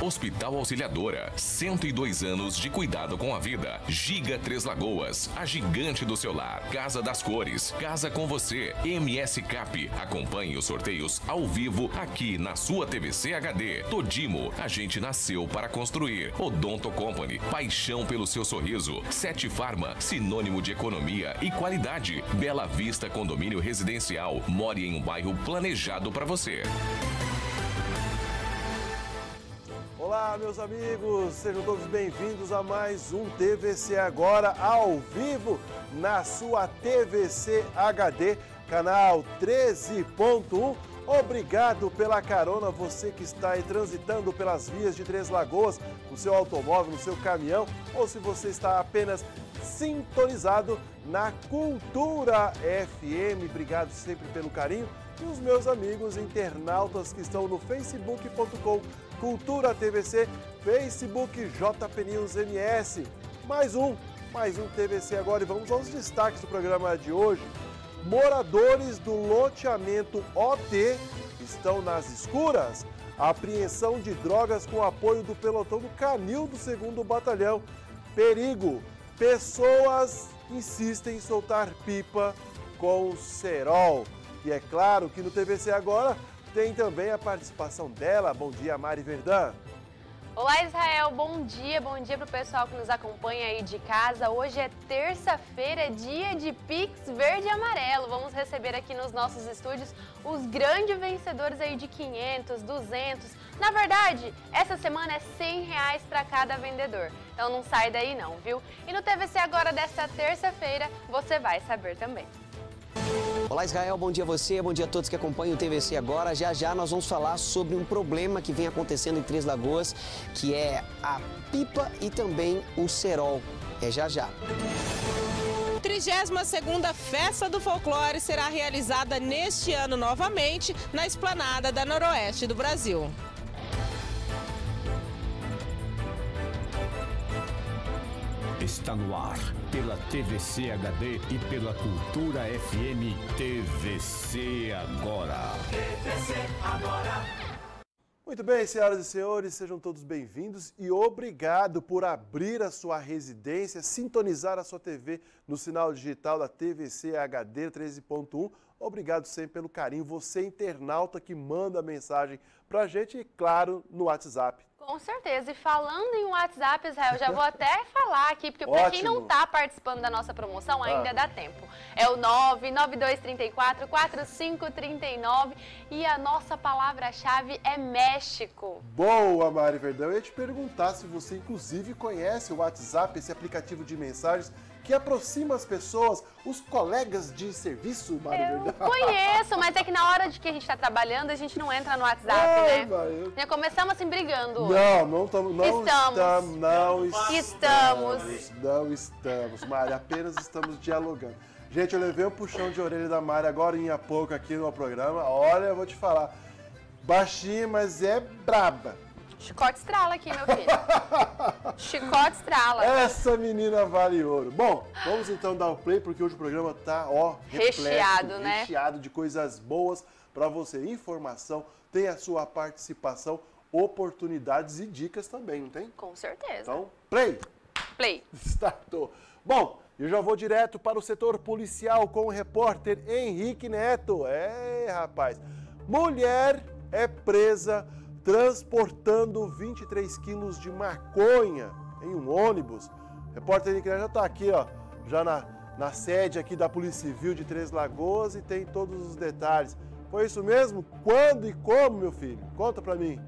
Hospital Auxiliadora, 102 anos de cuidado com a vida. Giga Três Lagoas, a gigante do seu lar. Casa das Cores, casa com você. MS Cap, acompanhe os sorteios ao vivo aqui na sua TVC HD. Todimo, a gente nasceu para construir. Odonto Company, paixão pelo seu sorriso. Sete Farma, sinônimo de economia e qualidade. Bela Vista Condomínio Residencial, more em um bairro planejado para você. Olá, meus amigos, sejam todos bem-vindos a mais um TVC Agora, ao vivo, na sua TVC HD, canal 13.1. Obrigado pela carona, você que está aí transitando pelas vias de Três Lagoas, no seu automóvel, no seu caminhão, ou se você está apenas sintonizado na Cultura FM. Obrigado sempre pelo carinho. E os meus amigos internautas que estão no facebook.com/CulturaTVC, Facebook JP News MS. Mais um TVC Agora, e vamos aos destaques do programa de hoje. Moradores do loteamento OT estão nas escuras. A apreensão de drogas com apoio do pelotão do Canil do 2º Batalhão. Perigo. Pessoas insistem em soltar pipa com cerol. E é claro que no TVC Agora tem também a participação dela. Bom dia, Mari Verdã. Olá, Israel. Bom dia para o pessoal que nos acompanha aí de casa. Hoje é terça-feira, dia de Pix Verde e Amarelo. Vamos receber aqui nos nossos estúdios os grandes vencedores aí de 500, 200. Na verdade, essa semana é R$100 para cada vendedor. Então não sai daí não, viu? E no TVC Agora desta terça-feira você vai saber também. Olá, Israel, bom dia a você, bom dia a todos que acompanham o TVC Agora. Já já nós vamos falar sobre um problema que vem acontecendo em Três Lagoas, que é a pipa e também o cerol. É já já. 32ª Festa do Folclore será realizada neste ano novamente na Esplanada da Noroeste do Brasil. Está no ar pela TVC HD e pela Cultura FM. TVC Agora. TVC Agora. Muito bem, senhoras e senhores, sejam todos bem-vindos e obrigado por abrir a sua residência, sintonizar a sua TV no sinal digital da TVC HD 13.1. Obrigado sempre pelo carinho, você internauta que manda mensagem pra gente e, claro, no WhatsApp. Com certeza. E falando em WhatsApp, Israel, já vou até falar aqui, porque para quem não está participando da nossa promoção, ainda dá tempo. É o 99234-4539 e a nossa palavra-chave é México. Boa, Mari Verdão. Eu ia te perguntar se você, inclusive, conhece o WhatsApp, esse aplicativo de mensagens que aproxima as pessoas, os colegas de serviço, Mari Verdão. Eu conheço, mas é que na hora de que a gente está trabalhando, a gente não entra no WhatsApp, né? Mari. Já começamos assim brigando hoje. Não estamos, Mari, apenas estamos dialogando. Gente, eu levei o puxão de orelha da Mari agora em pouco aqui no programa. Olha, eu vou te falar, baixinha, mas é braba. Chicote estrala aqui, meu filho. Chicote estrala. Essa menina vale ouro. Bom, vamos então dar o play, porque hoje o programa tá, ó, recheado, né? Recheado de coisas boas para você. Informação, tem a sua participação, oportunidades e dicas também, não tem? Com certeza. Então, play. Play. Startou. Bom, eu já vou direto para o setor policial com o repórter Henrique Neto. É, rapaz. Mulher é presa transportando 23 quilos de maconha em um ônibus. O repórter Henrique Neto já está aqui, ó, já na sede aqui da Polícia Civil de Três Lagoas e tem todos os detalhes. Foi isso mesmo? Quando e como, meu filho? Conta pra mim.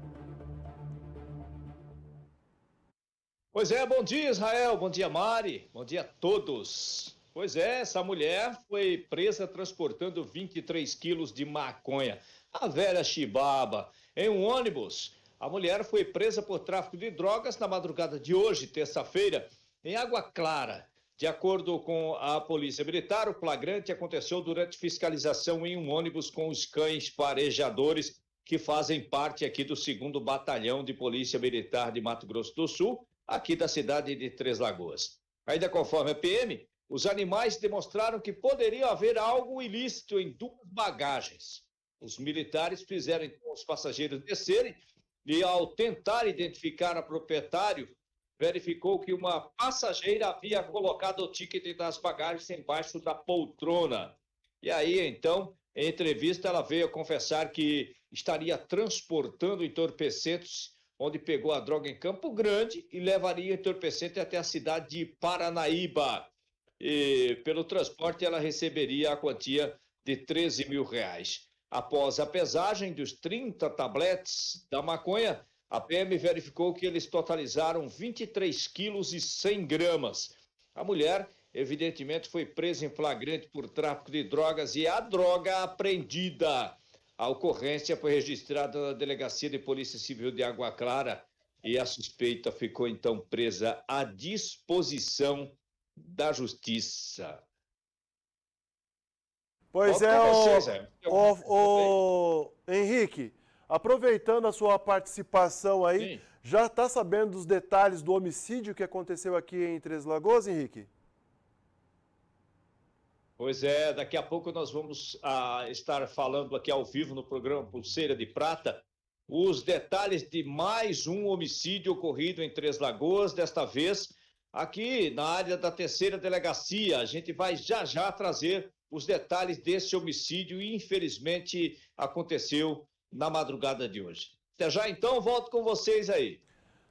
Pois é, bom dia, Israel, bom dia, Mari, bom dia a todos. Pois é, essa mulher foi presa transportando 23 quilos de maconha. A velha chibaba. Em um ônibus, a mulher foi presa por tráfico de drogas na madrugada de hoje, terça-feira, em Água Clara. De acordo com a Polícia Militar, o flagrante aconteceu durante fiscalização em um ônibus com os cães farejadores que fazem parte aqui do 2º Batalhão de Polícia Militar de Mato Grosso do Sul, aqui da cidade de Três Lagoas. Ainda conforme a PM, os animais demonstraram que poderia haver algo ilícito em duas bagagens. Os militares fizeram então os passageiros descerem e ao tentar identificar a proprietário, verificou que uma passageira havia colocado o ticket das bagagens embaixo da poltrona. E aí, então, em entrevista, ela veio confessar que estaria transportando entorpecentes, onde pegou a droga em Campo Grande e levaria o entorpecente até a cidade de Paranaíba. E pelo transporte, ela receberia a quantia de R$13 mil. Após a pesagem dos 30 tabletes da maconha, a PM verificou que eles totalizaram 23 quilos e 100 gramas. A mulher, evidentemente, foi presa em flagrante por tráfico de drogas e a droga apreendida. A ocorrência foi registrada na Delegacia de Polícia Civil de Água Clara e a suspeita ficou então presa à disposição da Justiça. Pois é, Henrique, aproveitando a sua participação aí, sim, já está sabendo dos detalhes do homicídio que aconteceu aqui em Três Lagoas, Henrique? Pois é, daqui a pouco nós vamos estar falando aqui ao vivo no programa Pulseira de Prata os detalhes de mais um homicídio ocorrido em Três Lagoas, desta vez aqui na área da terceira delegacia. A gente vai já trazer os detalhes desse homicídio e infelizmente aconteceu na madrugada de hoje. Até já então, volto com vocês aí.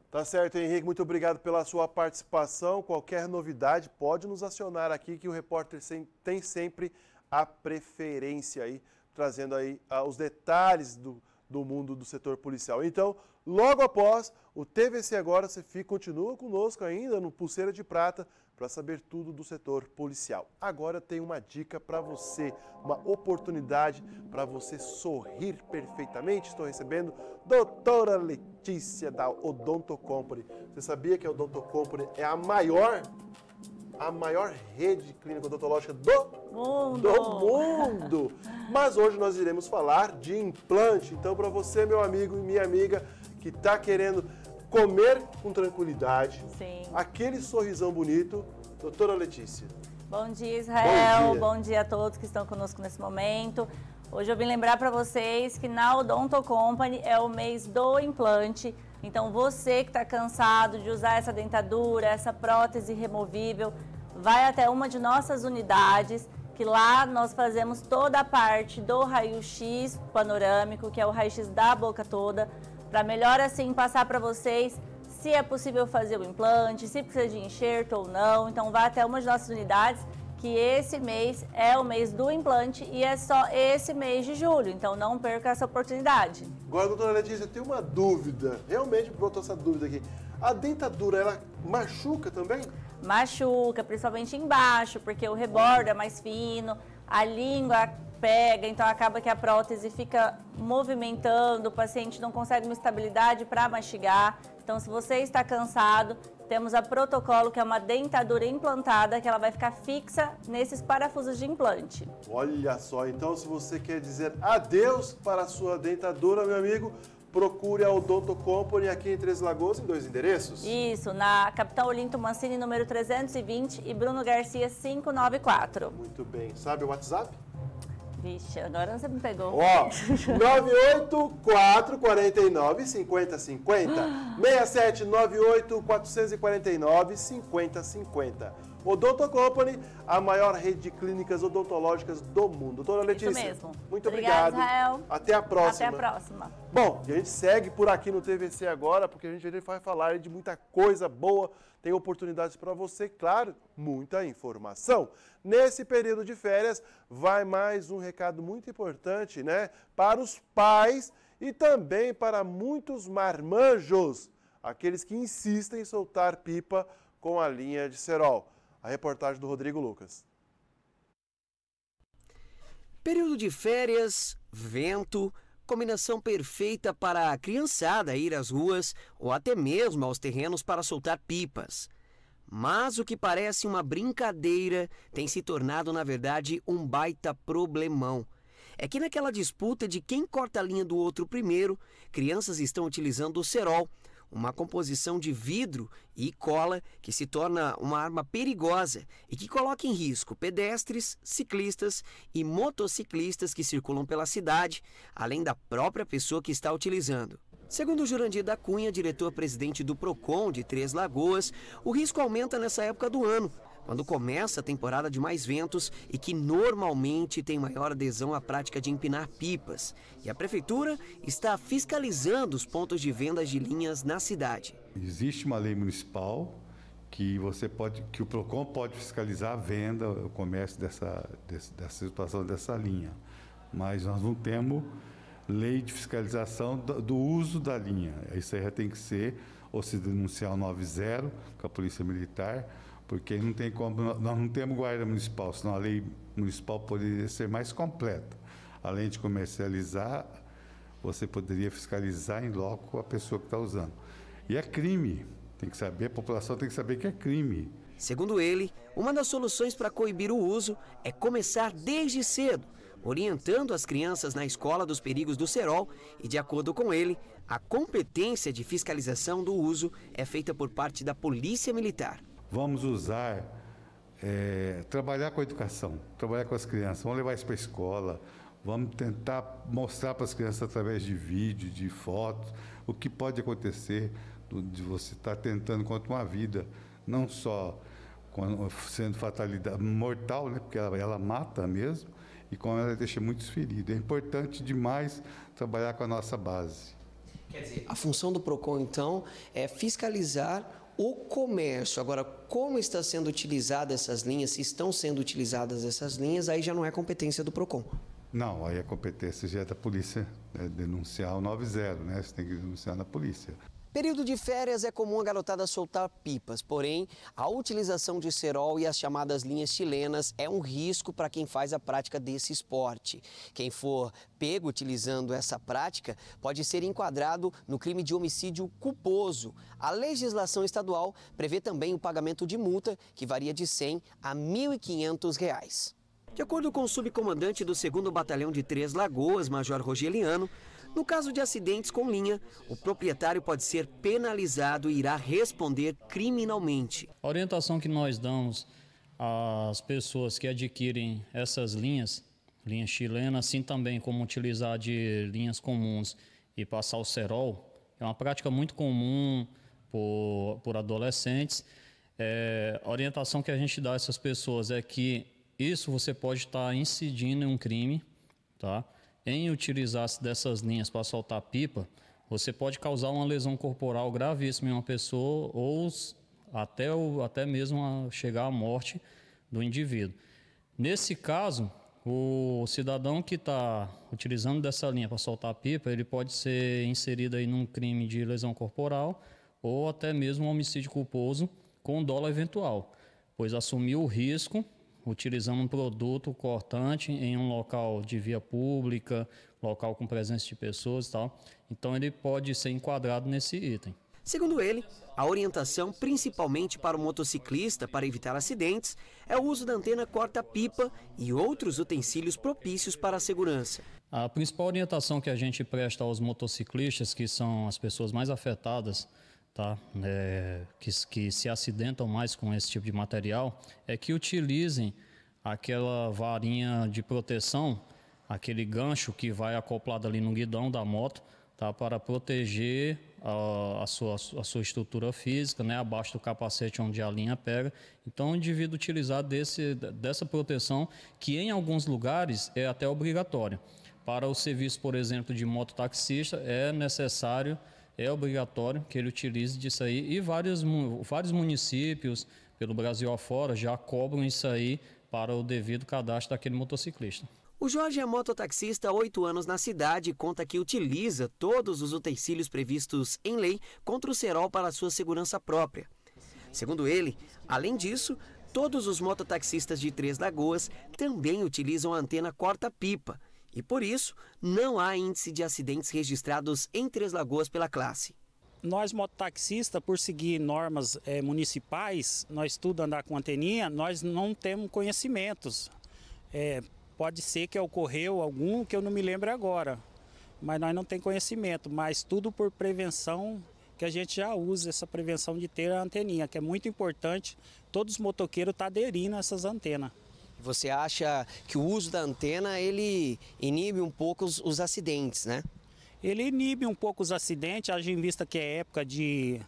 Tá certo, Henrique, muito obrigado pela sua participação. Qualquer novidade, pode nos acionar aqui que o repórter tem sempre a preferência aí, trazendo aí os detalhes do mundo do setor policial. Então, logo após o TVC Agora, você continua conosco ainda no Pulseira de Prata para saber tudo do setor policial. Agora tem uma dica para você, uma oportunidade para você sorrir perfeitamente. Estou recebendo a doutora Letícia da Odonto Company. Você sabia que a Odonto Company é a maior rede clínica odontológica do mundo? Mas hoje nós iremos falar de implante. Então, para você, meu amigo e minha amiga, que está querendo comer com tranquilidade, sim, aquele sorrisão bonito, doutora Letícia. Bom dia, Israel. Bom dia a todos que estão conosco nesse momento. Hoje eu vim lembrar para vocês que na Odonto Company é o mês do implante. Então você que está cansado de usar essa dentadura, essa prótese removível, vai até uma de nossas unidades, que lá nós fazemos toda a parte do raio-x panorâmico, que é o raio-x da boca toda, para melhor assim passar para vocês se é possível fazer o implante, se precisa de enxerto ou não. Então vá até uma de nossas unidades, que esse mês é o mês do implante e é só esse mês de julho, então não perca essa oportunidade. Agora, doutora Letícia, eu tenho uma dúvida, realmente brotou essa dúvida aqui. A dentadura, ela machuca também? Machuca, principalmente embaixo, porque o rebordo é mais fino, a língua pega, então acaba que a prótese fica movimentando, o paciente não consegue uma estabilidade para mastigar. Então, se você está cansado, temos a protocolo, que é uma dentadura implantada, que ela vai ficar fixa nesses parafusos de implante. Olha só, então se você quer dizer adeus para a sua dentadura, meu amigo, procure a Odonto Company aqui em Três Lagoas, em 2 endereços. Isso, na Capitão Olinto Mancini, número 320 e Bruno Garcia, 594. Muito bem. Sabe o WhatsApp? Vixe, agora você me pegou. Ó, 984-49-5050, 6798-449-5050. Odonto Company, a maior rede de clínicas odontológicas do mundo. Doutora Letícia, isso mesmo. Muito obrigado. Israel. Até a próxima. Até a próxima. Bom, e a gente segue por aqui no TVC Agora, porque a gente vai falar de muita coisa boa. Tem oportunidades para você, claro, muita informação. Nesse período de férias, vai mais um recado muito importante, né? Para os pais e também para muitos marmanjos, aqueles que insistem em soltar pipa com a linha de cerol. A reportagem do Rodrigo Lucas. Período de férias, vento, combinação perfeita para a criançada ir às ruas ou até mesmo aos terrenos para soltar pipas. Mas o que parece uma brincadeira tem se tornado, na verdade, um baita problemão. É que naquela disputa de quem corta a linha do outro primeiro, crianças estão utilizando o cerol, uma composição de vidro e cola que se torna uma arma perigosa e que coloca em risco pedestres, ciclistas e motociclistas que circulam pela cidade, além da própria pessoa que está utilizando. Segundo Jurandir da Cunha, diretor-presidente do PROCON de Três Lagoas, o risco aumenta nessa época do ano, quando começa a temporada de mais ventos e que normalmente tem maior adesão à prática de empinar pipas. E a Prefeitura está fiscalizando os pontos de venda de linhas na cidade. Existe uma lei municipal que o PROCON pode fiscalizar a venda, o comércio dessa situação, dessa linha. Mas nós não temos lei de fiscalização do uso da linha. Isso aí já tem que ser, ou se denunciar o 90 com a Polícia Militar, porque não tem como, nós não temos guarda municipal, senão a lei municipal poderia ser mais completa. Além de comercializar, você poderia fiscalizar em loco a pessoa que está usando. E é crime, tem que saber, a população tem que saber que é crime. Segundo ele, uma das soluções para coibir o uso é começar desde cedo, orientando as crianças na escola dos perigos do cerol e, de acordo com ele, a competência de fiscalização do uso é feita por parte da Polícia Militar. Vamos usar, trabalhar com a educação, trabalhar com as crianças, vamos levar isso para a escola, vamos tentar mostrar para as crianças através de vídeo, de fotos, o que pode acontecer de você estar tentando contra uma vida, não só sendo fatalidade mortal, né, porque ela mata mesmo, e como ela deixa muitos feridos. É importante demais trabalhar com a nossa base. Quer dizer, a função do PROCON, então, é fiscalizar o comércio. Agora, como está sendo utilizada essas linhas, se estão sendo utilizadas essas linhas, aí já não é competência do PROCON. Não, aí a competência já é da polícia, né, denunciar o 90, né? Você tem que denunciar na polícia. Período de férias é comum a garotada soltar pipas, porém, a utilização de cerol e as chamadas linhas chilenas é um risco para quem faz a prática desse esporte. Quem for pego utilizando essa prática pode ser enquadrado no crime de homicídio culposo. A legislação estadual prevê também o pagamento de multa, que varia de R$ 100 a R$ 1.500. De acordo com o subcomandante do 2º Batalhão de Três Lagoas, Major Rogeliano, no caso de acidentes com linha, o proprietário pode ser penalizado e irá responder criminalmente. A orientação que nós damos às pessoas que adquirem essas linhas chilenas, assim também como utilizar de linhas comuns e passar o cerol, é uma prática muito comum por adolescentes. A orientação que a gente dá a essas pessoas é que isso você pode estar incidindo em um crime, tá? Em utilizar-se dessas linhas para soltar pipa, você pode causar uma lesão corporal gravíssima em uma pessoa ou até mesmo chegar à morte do indivíduo. Nesse caso, o cidadão que está utilizando dessa linha para soltar pipa, ele pode ser inserido aí num crime de lesão corporal ou até mesmo um homicídio culposo com dolo eventual, pois assumiu o risco utilizando um produto cortante em um local de via pública, local com presença de pessoas e tal. Então ele pode ser enquadrado nesse item. Segundo ele, a orientação principalmente para o motociclista para evitar acidentes é o uso da antena corta-pipa e outros utensílios propícios para a segurança. A principal orientação que a gente presta aos motociclistas, que são as pessoas mais afetadas, tá? Que se acidentam mais com esse tipo de material, é que utilizem aquela varinha de proteção, aquele gancho que vai acoplado ali no guidão da moto, tá? Para proteger a sua estrutura física, né? Abaixo do capacete onde a linha pega. Então o indivíduo utilizar dessa proteção, que em alguns lugares é até obrigatória. Para o serviço, por exemplo, de mototaxista, é obrigatório que ele utilize disso aí, e vários municípios pelo Brasil afora já cobram isso aí para o devido cadastro daquele motociclista. O Jorge é mototaxista há 8 anos na cidade e conta que utiliza todos os utensílios previstos em lei contra o cerol para sua segurança própria. Segundo ele, além disso, todos os mototaxistas de Três Lagoas também utilizam a antena corta-pipa. E por isso, não há índice de acidentes registrados em Três Lagoas pela classe. Nós, mototaxistas, por seguir normas municipais, nós tudo andar com anteninha, nós não temos conhecimentos. Pode ser que ocorreu algum que eu não me lembro agora, mas nós não temos conhecimento. Mas tudo por prevenção, que a gente já usa essa prevenção de ter a anteninha, que é muito importante. Todos os motoqueiros estão aderindo a essas antenas. Você acha que o uso da antena, ele inibe um pouco os acidentes, né? ele inibe um pouco os acidentes, haja em vista que é época de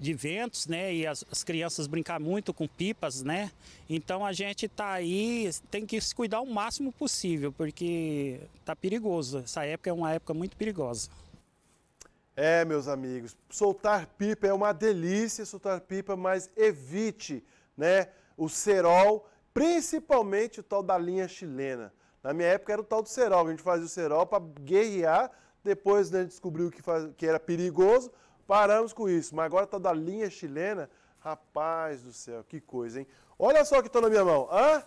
ventos, né? E as crianças brincam muito com pipas, né? Então a gente tá aí, tem que se cuidar o máximo possível, porque tá perigoso. Essa época é uma época muito perigosa. É, meus amigos, soltar pipa é uma delícia, soltar pipa, mas evite, né, o cerol, principalmente o tal da linha chilena. Na minha época era o tal do cerol, a gente fazia o cerol para guerrear, depois, né, descobriu que era perigoso, paramos com isso. Mas agora tá da linha chilena, rapaz do céu, que coisa, hein? Olha só o que tá na minha mão, hã?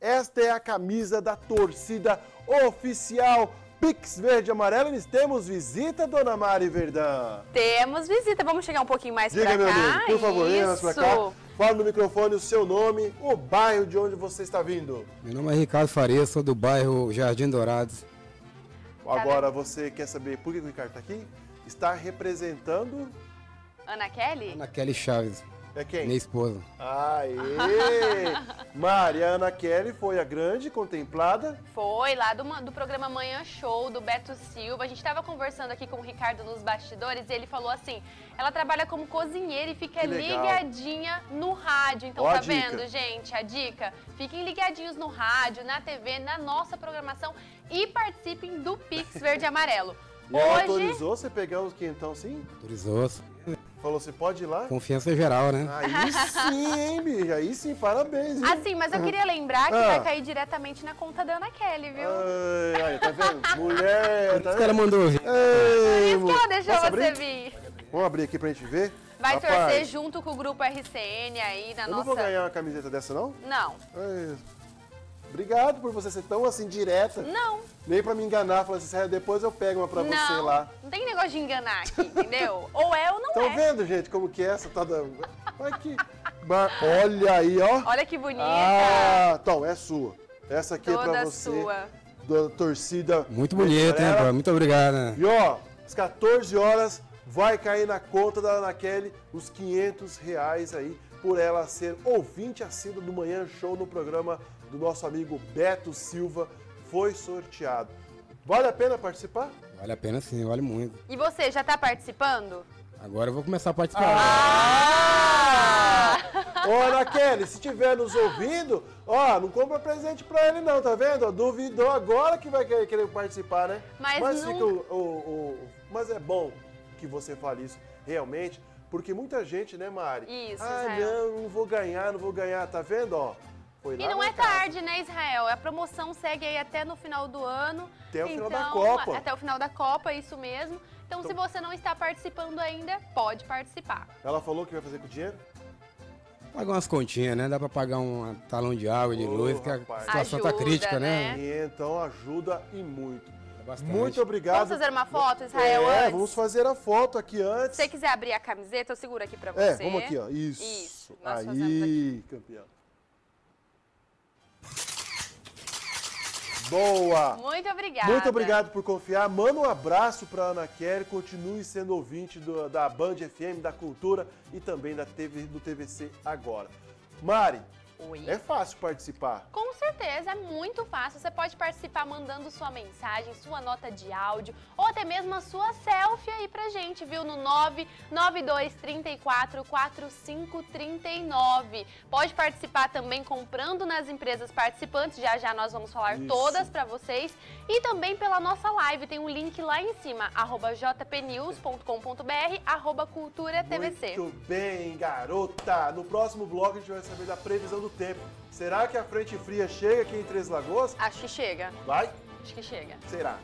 Esta é a camisa da torcida oficial Pix Verde e Amarelo. Nós temos visita, dona Mari Verdão. Temos visita, vamos chegar um pouquinho mais pra cá. Diga, meu amigo, por favor, venha mais pra cá. Fala no microfone o seu nome, o bairro de onde você está vindo. Meu nome é Ricardo Faria, sou do bairro Jardim Dourados. Agora você quer saber por que o Ricardo está aqui? Está representando... Ana Kelly? Ana Kelly Chaves. É quem? Minha esposa. Aê! Mari, a Ana Kelly foi a grande contemplada. Foi, lá do programa Manhã Show, do Beto Silva. A gente estava conversando aqui com o Ricardo nos bastidores e ele falou assim, ela trabalha como cozinheira e fica ligadinha no rádio. Então, ó, tá vendo, gente? A dica, fiquem ligadinhos no rádio, na TV, na nossa programação e participem do Pix Verde e Amarelo. Hoje... Autorizou você pegar os quentão, sim? Autorizou. Falou, você pode ir lá? Confiança geral, né? Aí sim, hein, bicho? Aí sim, parabéns, hein? Assim, mas eu queria lembrar que vai cair diretamente na conta da Ana Kelly, viu? Ai, tá vendo? Mulher, tá vendo? O cara mandou vir. Por isso que ela deixou você vir. Vamos abrir aqui pra gente ver? Vai torcer junto com o Grupo RCN aí na nossa... Eu não vou ganhar uma camiseta dessa, não? Não. Obrigado por você ser tão, assim, direta. Não. Nem pra me enganar, falar assim, depois eu pego uma pra você lá. Não tem negócio de enganar aqui, entendeu? Ou é ou não é. Estão vendo, gente, como que é essa? Tá dando... Olha aqui. Olha aí, ó. Olha que bonita. Ah, então, é sua. Essa aqui é pra você. Toda sua. Da torcida. Muito bonita, hein, pô? Muito obrigada. E, ó, às 14 horas vai cair na conta da Ana Kelly os R$500 aí, por ela ser ouvinte assídua do Manhã Show no programa do nosso amigo Beto Silva, foi sorteado. Vale a pena participar? Vale a pena sim, vale muito. E você, já está participando? Agora eu vou começar a participar. Ô, Ana Kelly, se estiver nos ouvindo, ó, não compra presente pra ele não, tá vendo? Duvidou agora que vai querer participar, né? Mas não... Mas é bom que você fale isso, realmente, porque muita gente, né, Mari? Isso, não vou ganhar, não vou ganhar, tá vendo, ó? E não é tarde, né, Israel? A promoção segue aí até no final do ano. Até o final da Copa. Até o final da Copa, isso mesmo. Então, se você não está participando ainda, pode participar. Ela falou que vai fazer com o dinheiro? Pagar umas continhas, né? Dá pra pagar um talão de água, de luz, que a situação tá crítica, né? E então ajuda e muito. Bastante. Muito obrigado. Vamos fazer uma foto, Israel, antes? Vamos fazer a foto aqui antes. Se você quiser abrir a camiseta, eu seguro aqui pra você. É, vamos aqui, ó. Isso. Nós fazemos aqui. Campeão. Boa! Muito obrigada. Muito obrigado por confiar. Manda um abraço para Ana Kelly. Continue sendo ouvinte da Band FM, da Cultura e também da TV, do TVC Agora. Mari, oi. É fácil participar? Com certeza, é muito fácil. Você pode participar mandando sua mensagem, sua nota de áudio ou até mesmo a sua selfie aí pra gente, viu? No 992344539. Pode participar também comprando nas empresas participantes, já nós vamos falar todas pra vocês. E também pela nossa live, tem um link lá em cima, jpnews.com.br, @culturatvc. Muito bem, garota! No próximo bloco a gente vai saber da previsão do tempo. Será que a frente fria chega aqui em Três Lagoas? Acho que chega. Vai? Acho que chega. Será?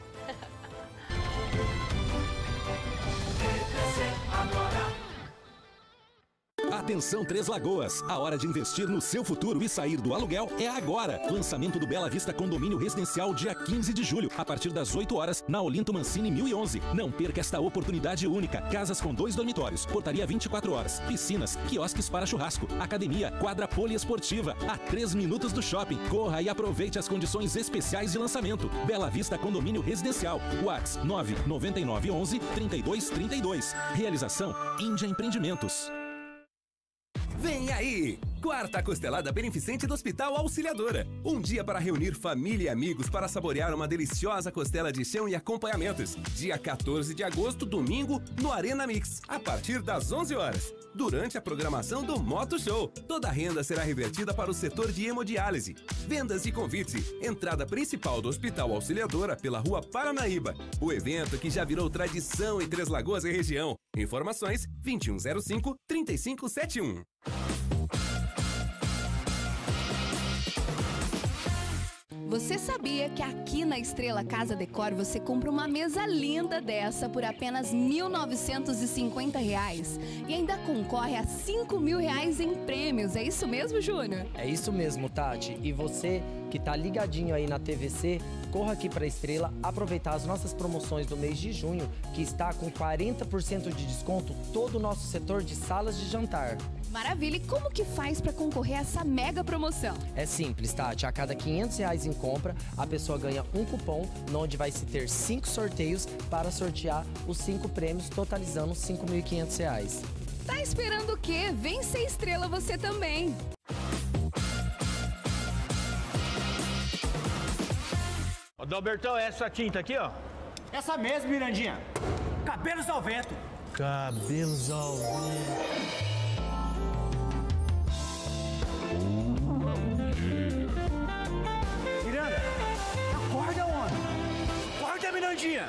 Atenção Três Lagoas, a hora de investir no seu futuro e sair do aluguel é agora. Lançamento do Bela Vista Condomínio Residencial dia 15 de julho, a partir das 8 horas, na Olinto Mancini 1011. Não perca esta oportunidade única. Casas com 2 dormitórios, portaria 24 horas, piscinas, quiosques para churrasco, academia, quadra poliesportiva, a 3 minutos do shopping. Corra e aproveite as condições especiais de lançamento. Bela Vista Condomínio Residencial, WhatsApp 99911-3232. Realização Índia Empreendimentos. Vem aí! Quarta Costelada Beneficente do Hospital Auxiliadora. Um dia para reunir família e amigos para saborear uma deliciosa costela de chão e acompanhamentos. Dia 14 de agosto, domingo, no Arena Mix, a partir das 11 horas. Durante a programação do Moto Show, toda a renda será revertida para o setor de hemodiálise. Vendas e convite. Entrada principal do Hospital Auxiliadora pela Rua Paranaíba. O evento que já virou tradição em Três Lagoas e região. Informações 2105-3571. Você sabia que aqui na Estrela Casa Decor você compra uma mesa linda dessa por apenas R$ 1.950 e ainda concorre a R$ 5.000 em prêmios? É isso mesmo, Júnior? É isso mesmo, Tati. E você que tá ligadinho aí na TVC, corra aqui para a Estrela aproveitar as nossas promoções do mês de junho, que está com 40% de desconto todo o nosso setor de salas de jantar. Maravilha! E como que faz para concorrer a essa mega promoção? É simples, Tati. A cada R$ 500 em compra, a pessoa ganha um cupom, onde vai se ter 5 sorteios para sortear os 5 prêmios, totalizando R$ 5.500. Tá esperando o quê? Vem ser Estrela você também! Ô, Dalbertão, é essa tinta aqui, ó? Essa mesmo, Mirandinha. Cabelos ao vento. Cabelos ao vento. Miranda, acorda, homem! Acorda, Mirandinha!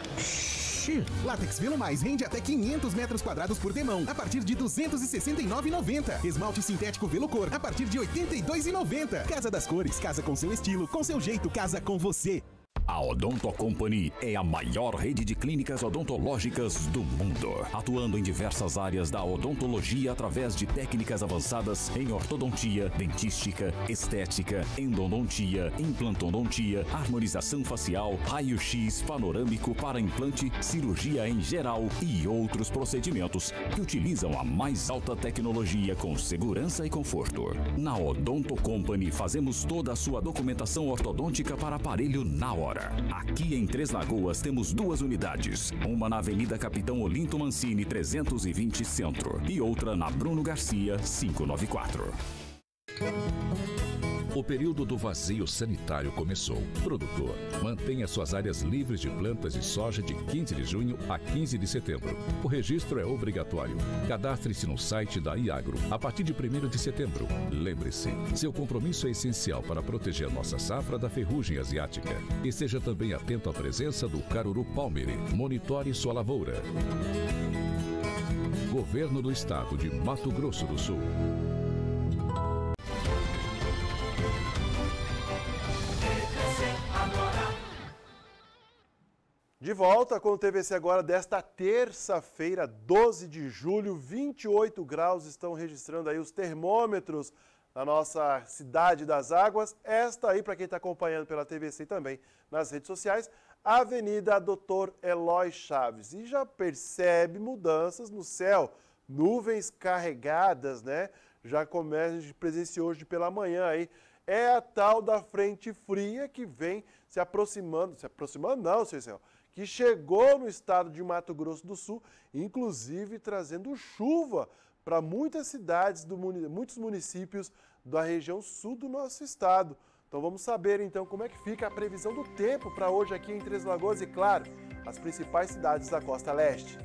Látex Velo Mais rende até 500 metros quadrados por demão, a partir de R$ 269,90. Esmalte sintético Velo Cor, a partir de R$ 82,90. Casa das Cores, casa com seu estilo, com seu jeito, casa com você. A Odonto Company é a maior rede de clínicas odontológicas do mundo, atuando em diversas áreas da odontologia através de técnicas avançadas em ortodontia, dentística, estética, endodontia, implantodontia, harmonização facial, raio-x panorâmico para implante, cirurgia em geral e outros procedimentos que utilizam a mais alta tecnologia com segurança e conforto. Na Odonto Company fazemos toda a sua documentação ortodôntica para aparelho na hora. Aqui em Três Lagoas temos 2 unidades, uma na Avenida Capitão Olinto Mancini 320 Centro e outra na Bruno Garcia 594. O período do vazio sanitário começou. Produtor, mantenha suas áreas livres de plantas de soja de 15 de junho a 15 de setembro. O registro é obrigatório. Cadastre-se no site da Iagro a partir de 1º de setembro. Lembre-se, seu compromisso é essencial para proteger nossa safra da ferrugem asiática. E seja também atento à presença do caruru palmire. Monitore sua lavoura. Governo do Estado de Mato Grosso do Sul. De volta com o TVC Agora desta terça-feira, 12 de julho, 28 graus estão registrando aí os termômetros na nossa cidade das águas. Esta aí, para quem está acompanhando pela TVC e também nas redes sociais, Avenida Doutor Eloy Chaves. E já percebe mudanças no céu, nuvens carregadas, né? Já começa, a gente presenciou hoje pela manhã aí. É a tal da frente fria que vem se aproximando não, seu céu, que chegou no estado de Mato Grosso do Sul, inclusive trazendo chuva para muitas cidades, muitos municípios da região sul do nosso estado. Então vamos saber então como é que fica a previsão do tempo para hoje aqui em Três Lagoas e, claro, as principais cidades da costa leste.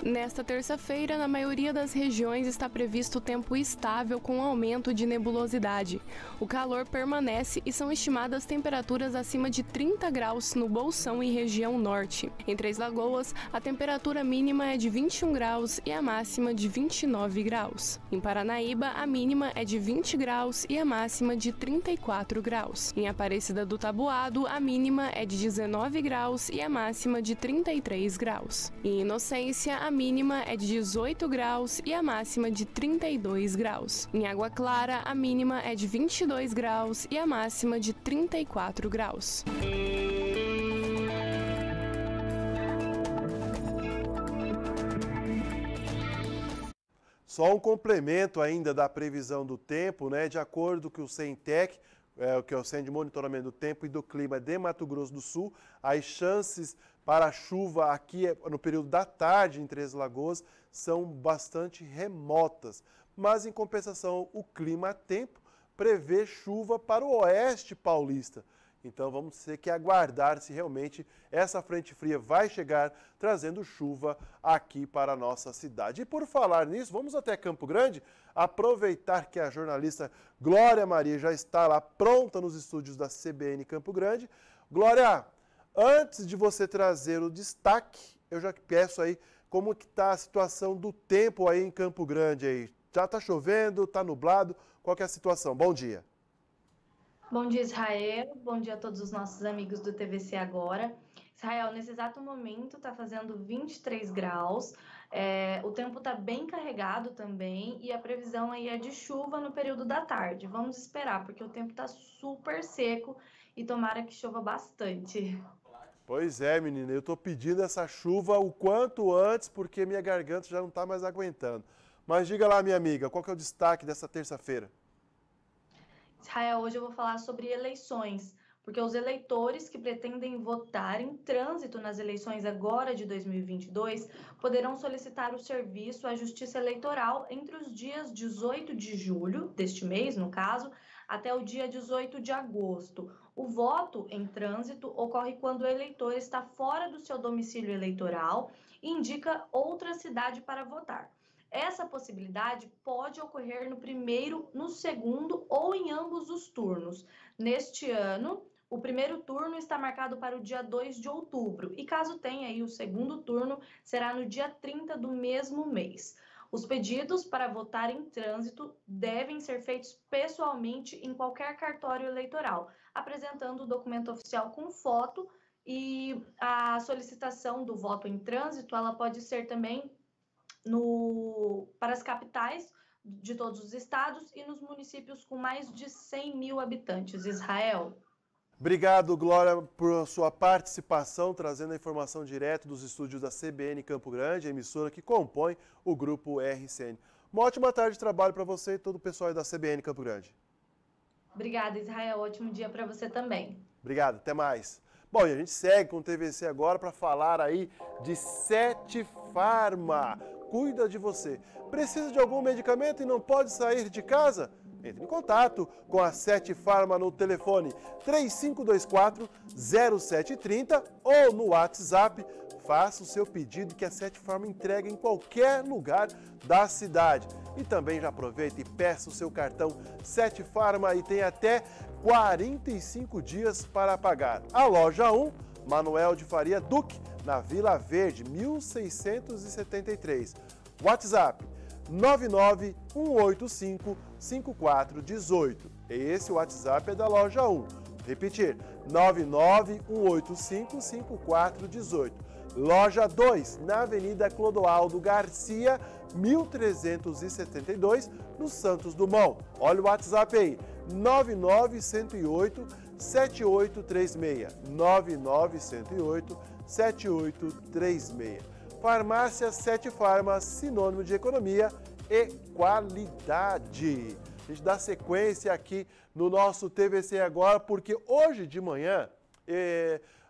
Nesta terça-feira, na maioria das regiões está previsto tempo estável com aumento de nebulosidade. O calor permanece e são estimadas temperaturas acima de 30 graus no Bolsão e região norte. Em Três Lagoas, a temperatura mínima é de 21 graus e a máxima de 29 graus. Em Paranaíba, a mínima é de 20 graus e a máxima de 34 graus. Em Aparecida do Taboado, a mínima é de 19 graus e a máxima de 33 graus. Em Inocência, a mínima é de 18 graus e a máxima de 32 graus. Em Água Clara, a mínima é de 22 graus e a máxima de 34 graus. Só um complemento ainda da previsão do tempo, né? De acordo com o CENTEC, que é o Centro de Monitoramento do Tempo e do Clima de Mato Grosso do Sul, as chances para chuva aqui no período da tarde em Três Lagoas são bastante remotas. Mas, em compensação, o Clima a Tempo prevê chuva para o oeste paulista. Então, vamos ter que aguardar se realmente essa frente fria vai chegar trazendo chuva aqui para a nossa cidade. E por falar nisso, vamos até Campo Grande, aproveitar que a jornalista Glória Maria já está lá pronta nos estúdios da CBN Campo Grande. Glória, antes de você trazer o destaque, eu já peço aí como que está a situação do tempo aí em Campo Grande. Aí já está chovendo, está nublado, qual que é a situação? Bom dia. Bom dia, Israel. Bom dia a todos os nossos amigos do TVC Agora. Israel, nesse exato momento está fazendo 23 graus, o tempo está bem carregado também e a previsão aí é de chuva no período da tarde. Vamos esperar, porque o tempo está super seco e tomara que chova bastante. Pois é, menina, eu estou pedindo essa chuva o quanto antes, porque minha garganta já não está mais aguentando. Mas diga lá, minha amiga, qual que é o destaque dessa terça-feira? Israel, hoje eu vou falar sobre eleições, porque os eleitores que pretendem votar em trânsito nas eleições agora de 2022 poderão solicitar o serviço à Justiça Eleitoral entre os dias 18 de julho, deste mês, no caso, até o dia 18 de agosto. O voto em trânsito ocorre quando o eleitor está fora do seu domicílio eleitoral e indica outra cidade para votar. Essa possibilidade pode ocorrer no primeiro, no segundo ou em ambos os turnos. Neste ano, o primeiro turno está marcado para o dia 2 de outubro e caso tenha aí o segundo turno, será no dia 30 do mesmo mês. Os pedidos para votar em trânsito devem ser feitos pessoalmente em qualquer cartório eleitoral, apresentando o documento oficial com foto, e a solicitação do voto em trânsito ela pode ser também para as capitais de todos os estados e nos municípios com mais de 100 mil habitantes. Israel. Obrigado, Glória, por sua participação, trazendo a informação direto dos estúdios da CBN Campo Grande, emissora que compõe o Grupo RCN. Uma ótima tarde de trabalho para você e todo o pessoal da CBN Campo Grande. Obrigada, Israel. Ótimo dia para você também. Obrigado, até mais. Bom, e a gente segue com o TVC Agora para falar aí de Sete Farma. Cuida de você. Precisa de algum medicamento e não pode sair de casa? Entre em contato com a Sete Farma no telefone 3524-0730 ou no WhatsApp. Faça o seu pedido que a Sete Farma entrega em qualquer lugar da cidade. E também já aproveita e peça o seu cartão Sete Farma e tem até 45 dias para pagar. A loja 1, Manuel de Faria Duque, na Vila Verde, 1673. WhatsApp 99185-5418. Esse WhatsApp é da loja 1. Repetir, 99185-5418. Loja 2, na Avenida Clodoaldo Garcia, 1372, no Santos Dumont. Olha o WhatsApp aí, 99108-7836, 99108-7836. Farmácia Sete Farma, sinônimo de economia e qualidade. A gente dá sequência aqui no nosso TVC Agora, porque hoje de manhã,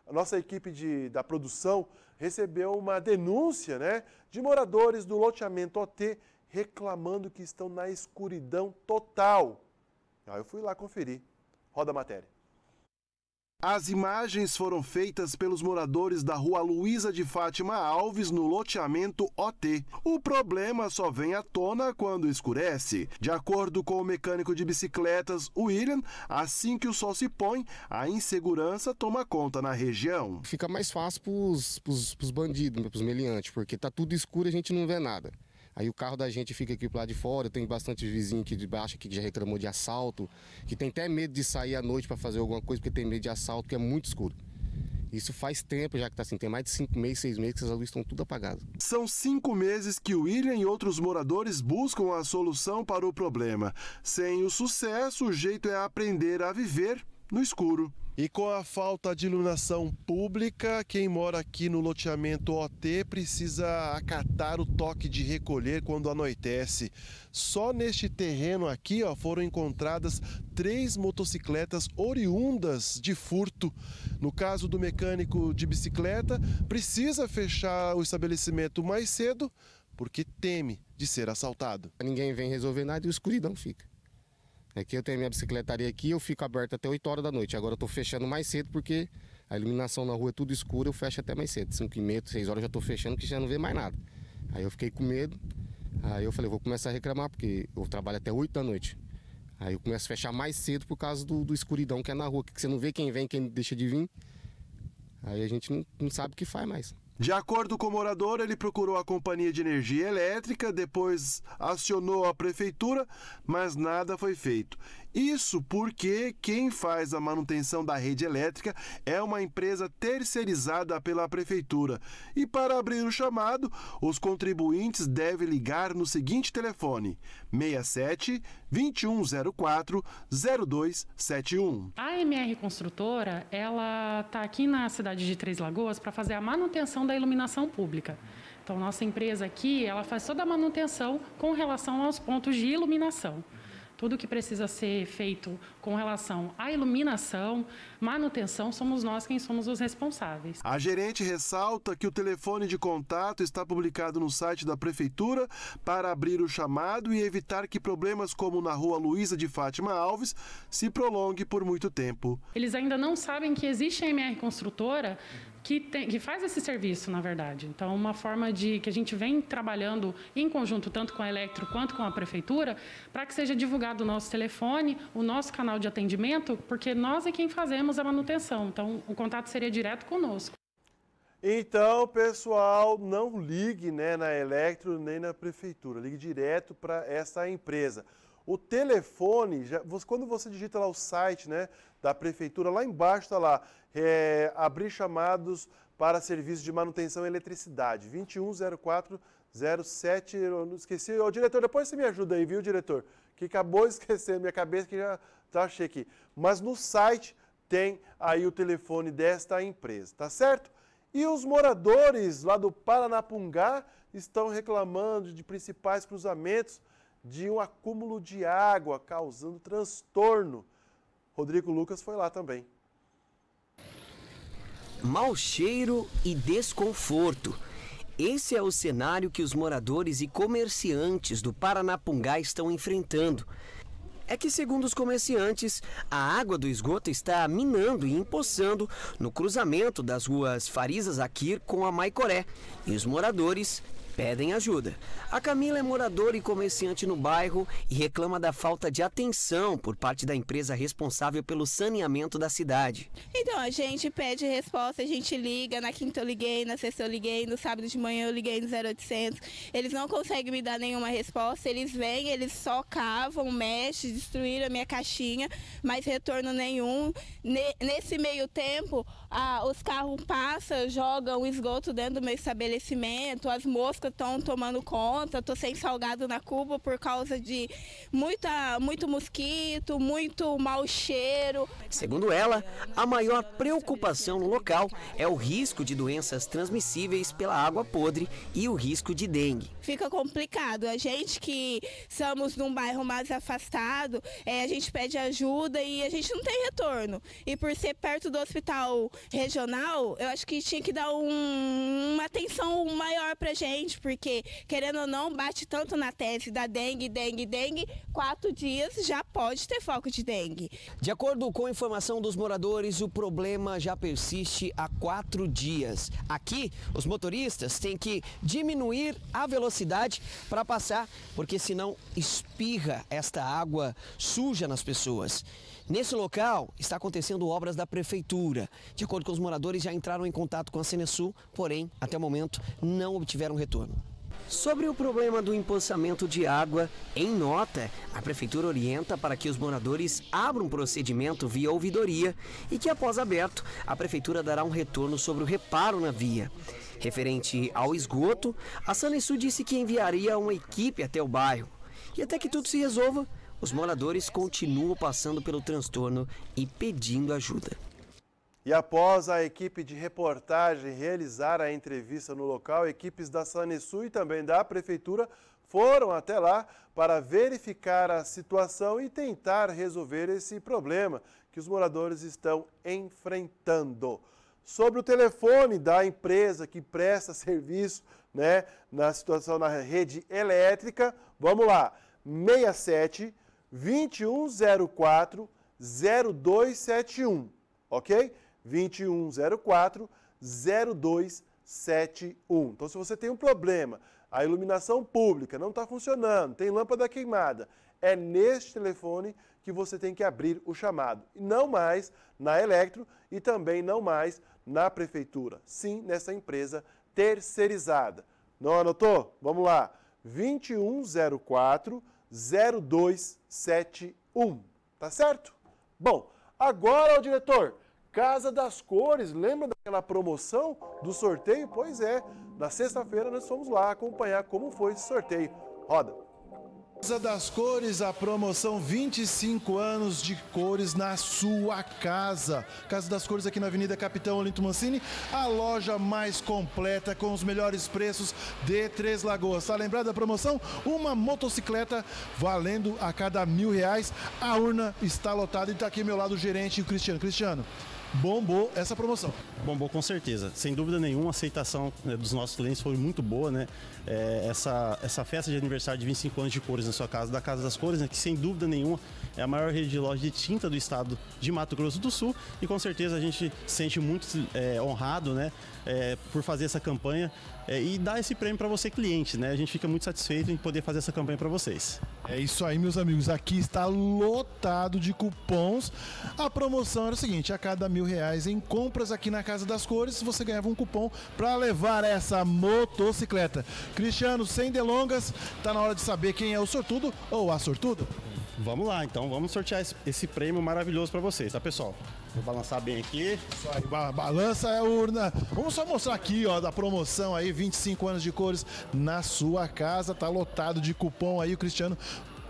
a nossa equipe da produção recebeu uma denúncia, né, de moradores do loteamento OT reclamando que estão na escuridão total. Aí eu fui lá conferir. Roda a matéria. As imagens foram feitas pelos moradores da rua Luísa de Fátima Alves, no loteamento OT. O problema só vem à tona quando escurece. De acordo com o mecânico de bicicletas, William, assim que o sol se põe, a insegurança toma conta na região. Fica mais fácil para os bandidos, para os meliantes, porque está tudo escuro e a gente não vê nada. Aí o carro da gente fica aqui pro lado de fora, tem bastante vizinho aqui de baixo que já reclamou de assalto, que tem até medo de sair à noite para fazer alguma coisa, porque tem medo de assalto, porque é muito escuro. Isso faz tempo já que está assim, tem mais de 5 meses, 6 meses que as luzes estão tudo apagadas. São 5 meses que o William e outros moradores buscam a solução para o problema. Sem o sucesso, o jeito é aprender a viver no escuro. E com a falta de iluminação pública, quem mora aqui no loteamento OT precisa acatar o toque de recolher quando anoitece. Só neste terreno aqui, ó, foram encontradas 3 motocicletas oriundas de furto. No caso do mecânico de bicicleta, precisa fechar o estabelecimento mais cedo porque teme de ser assaltado. Ninguém vem resolver nada e a escuridão fica. Aqui eu tenho minha bicicletaria aqui, eu fico aberto até 8 horas da noite. Agora eu tô fechando mais cedo porque a iluminação na rua é tudo escura, eu fecho até mais cedo. 5h30, 6 horas eu já tô fechando porque já não vê mais nada. Aí eu fiquei com medo, aí eu falei, vou começar a reclamar porque eu trabalho até 8 da noite. Aí eu começo a fechar mais cedo por causa do escuridão que é na rua, que você não vê quem vem, quem deixa de vir. Aí a gente não sabe o que faz mais. De acordo com o morador, ele procurou a companhia de energia elétrica, depois acionou a prefeitura, mas nada foi feito. Isso porque quem faz a manutenção da rede elétrica é uma empresa terceirizada pela prefeitura. E para abrir o chamado, os contribuintes devem ligar no seguinte telefone: 67 2104 0271. A MR Construtora, ela está aqui na cidade de Três Lagoas para fazer a manutenção da iluminação pública. Então, nossa empresa aqui, ela faz toda a manutenção com relação aos pontos de iluminação. Tudo que precisa ser feito com relação à iluminação, manutenção, somos nós quem somos os responsáveis. A gerente ressalta que o telefone de contato está publicado no site da Prefeitura para abrir o chamado e evitar que problemas como na rua Luísa de Fátima Alves se prolongue por muito tempo. Eles ainda não sabem que existe a MR Construtora, que faz esse serviço, na verdade. Então, uma forma de que a gente vem trabalhando em conjunto, tanto com a Eletro quanto com a Prefeitura, para que seja divulgado o nosso telefone, o nosso canal de atendimento, porque nós é quem fazemos a manutenção. Então, o contato seria direto conosco. Então, pessoal, não ligue, né, na Eletro nem na Prefeitura. Ligue direto para essa empresa. O telefone, quando você digita lá o site, né, da prefeitura, lá embaixo está lá, abrir chamados para serviço de manutenção e eletricidade, 210407, eu não esqueci, ô diretor, depois você me ajuda aí, viu, diretor, que acabou de esquecer na minha cabeça, que já tá cheio aqui. Mas no site tem aí o telefone desta empresa, tá certo? E os moradores lá do Paranapungá estão reclamando de principais cruzamentos, de um acúmulo de água causando transtorno. Rodrigo Lucas foi lá também. Mau cheiro e desconforto. Esse é o cenário que os moradores e comerciantes do Paranapungá estão enfrentando. É que, segundo os comerciantes, a água do esgoto está minando e empoçando no cruzamento das ruas Farizas Akir com a Maicoré. E os moradores pedem ajuda. A Camila é moradora e comerciante no bairro e reclama da falta de atenção por parte da empresa responsável pelo saneamento da cidade. Então, a gente pede resposta, a gente liga, na quinta eu liguei, na sexta eu liguei, no sábado de manhã eu liguei no 0800. Eles não conseguem me dar nenhuma resposta, eles vêm, eles só cavam, mexem, destruíram a minha caixinha, mas retorno nenhum. Nesse meio tempo, os carros passam, jogam o esgoto dentro do meu estabelecimento, as moscas estão tomando conta, estou sem salgado na cuba por causa de muito mosquito, muito mau cheiro. Segundo ela, a maior preocupação no local é o risco de doenças transmissíveis pela água podre e o risco de dengue. Fica complicado. A gente que somos num bairro mais afastado, a gente pede ajuda e a gente não tem retorno. E por ser perto do hospital regional, eu acho que tinha que dar uma atenção maior pra gente, porque, querendo ou não, bate tanto na tese da dengue, dengue, 4 dias já pode ter foco de dengue. De acordo com a informação dos moradores, o problema já persiste há 4 dias. Aqui, os motoristas têm que diminuir a velocidade para passar, porque senão espirra esta água suja nas pessoas. Nesse local, está acontecendo obras da prefeitura. De acordo com os moradores, já entraram em contato com a Senesul, porém, até o momento, não obtiveram retorno. Sobre o problema do empoçamento de água, em nota, a prefeitura orienta para que os moradores abram um procedimento via ouvidoria e que, após aberto, a prefeitura dará um retorno sobre o reparo na via. Referente ao esgoto, a Senesul disse que enviaria uma equipe até o bairro. E até que tudo se resolva, os moradores continuam passando pelo transtorno e pedindo ajuda. E após a equipe de reportagem realizar a entrevista no local, equipes da Senesul e também da Prefeitura foram até lá para verificar a situação e tentar resolver esse problema que os moradores estão enfrentando. Sobre o telefone da empresa que presta serviço, né, na situação na rede elétrica, vamos lá, 67 2104 0271, ok? 2104-0271. Então, se você tem um problema, a iluminação pública não está funcionando, tem lâmpada queimada, é neste telefone que você tem que abrir o chamado. E não mais na Eletro e também não mais na Prefeitura. Sim, nessa empresa terceirizada. Não anotou? Vamos lá. 2104-0271. Tá certo? Bom, agora, o diretor... Casa das Cores, lembra daquela promoção do sorteio? Pois é, na sexta-feira nós fomos lá acompanhar como foi esse sorteio. Roda! Casa das Cores, a promoção 25 anos de cores na sua casa. Casa das Cores aqui na Avenida Capitão Olinto Mancini, a loja mais completa com os melhores preços de Três Lagoas. Tá lembrado da promoção? Uma motocicleta valendo a cada R$1.000. A urna está lotada e está aqui ao meu lado o gerente, o Cristiano. Cristiano, bombou essa promoção? Bombou com certeza, sem dúvida nenhuma. A aceitação dos nossos clientes foi muito boa, né? Essa festa de aniversário de 25 anos de cores na sua casa, da Casa das Cores, né? Que sem dúvida nenhuma é a maior rede de loja de tinta do estado de Mato Grosso do Sul, e com certeza a gente se sente muito honrado, né? Por fazer essa campanha e dar esse prêmio para você, cliente, né? A gente fica muito satisfeito em poder fazer essa campanha para vocês. É isso aí, meus amigos, aqui está lotado de cupons. A promoção era o seguinte: a cada R$1.000 em compras aqui na Casa das Cores, você ganhava um cupom para levar essa motocicleta. Cristiano, sem delongas, tá na hora de saber quem é o sortudo ou a sortuda? Vamos lá, então, vamos sortear esse prêmio maravilhoso para vocês, tá, pessoal? Vou balançar bem aqui. Só aí, balança a urna. Vamos só mostrar aqui, ó, da promoção aí, 25 anos de cores na sua casa, tá lotado de cupom aí. O Cristiano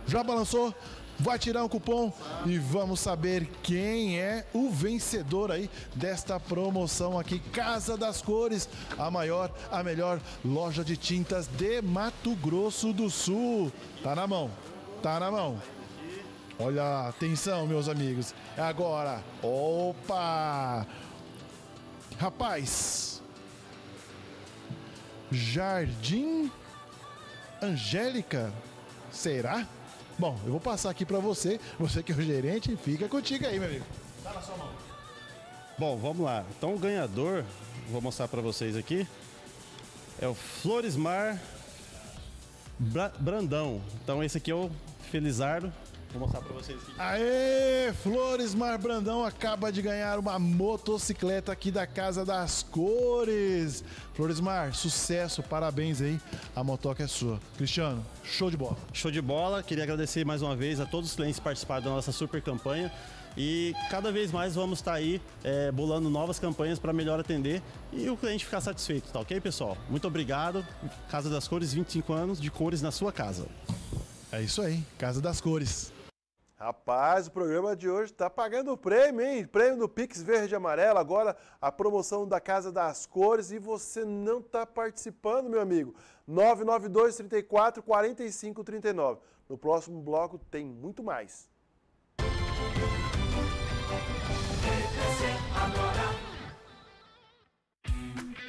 já balançou, vai tirar um cupom e vamos saber quem é o vencedor aí desta promoção aqui. Casa das Cores, a maior, a melhor loja de tintas de Mato Grosso do Sul. Tá na mão, tá na mão. Olha, atenção, meus amigos. É agora. Opa! Rapaz. Jardim Angélica, será? Bom, eu vou passar aqui para você, você que é o gerente, fica contigo aí, meu amigo. Tá na sua mão. Bom, vamos lá. Então, o ganhador, vou mostrar para vocês aqui, é o Floresmar Brandão. Então, esse aqui é o Felizardo. Vou mostrar pra vocês aqui. Aê, Floresmar Brandão acaba de ganhar uma motocicleta aqui da Casa das Cores. Floresmar, sucesso, parabéns aí. A motoca é sua. Cristiano, show de bola. Show de bola. Queria agradecer mais uma vez a todos os clientes que participaram da nossa super campanha. E cada vez mais vamos estar aí bolando novas campanhas para melhor atender e o cliente ficar satisfeito, tá ok, pessoal? Muito obrigado. Casa das Cores, 25 anos de cores na sua casa. É isso aí, Casa das Cores. Rapaz, o programa de hoje está pagando o prêmio, hein? Prêmio do Pix Verde e Amarelo, agora a promoção da Casa das Cores, e você não está participando, meu amigo. 992-34-4539. No próximo bloco tem muito mais.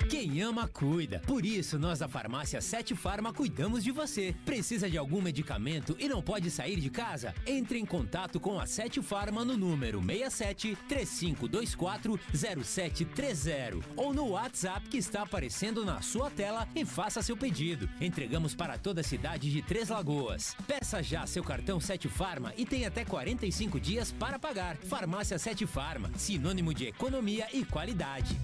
Quem ama, cuida. Por isso, nós da farmácia Sete Farma cuidamos de você. Precisa de algum medicamento e não pode sair de casa? Entre em contato com a Sete Farma no número 67-3524-0730 ou no WhatsApp que está aparecendo na sua tela e faça seu pedido. Entregamos para toda a cidade de Três Lagoas. Peça já seu cartão Sete Farma e tem até 45 dias para pagar. Farmácia Sete Farma, sinônimo de economia e qualidade.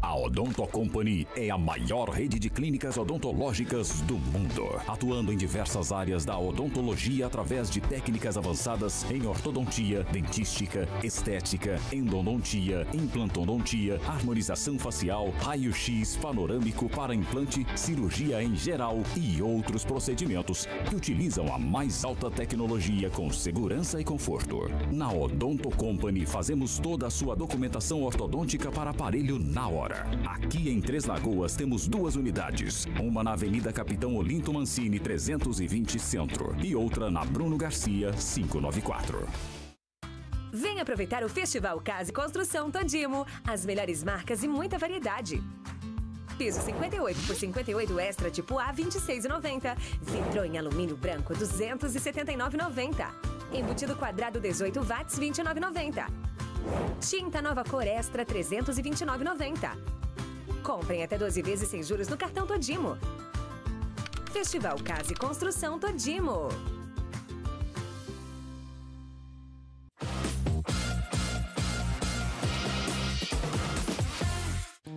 A Odonto Company é a maior rede de clínicas odontológicas do mundo, atuando em diversas áreas da odontologia através de técnicas avançadas em ortodontia, dentística, estética, endodontia, implantodontia, harmonização facial, raio-x panorâmico para implante, cirurgia em geral e outros procedimentos que utilizam a mais alta tecnologia com segurança e conforto. Na Odonto Company fazemos toda a sua documentação ortodôntica para aparelho na hora. Aqui em Três Lagoas temos duas unidades, uma na Avenida Capitão Olinto Mancini 320 Centro e outra na Bruno Garcia 594. Vem aproveitar o Festival Casa e Construção Todimo, as melhores marcas e muita variedade. Piso 58 por 58 extra tipo A, R$ 26,90. Vitrô em alumínio branco, R$ 279,90. Embutido quadrado 18 watts, R$ 29,90. Tinta nova cor extra, R$ 329,90. Comprem até 12 vezes sem juros no cartão Todimo. Festival Casa e Construção Todimo.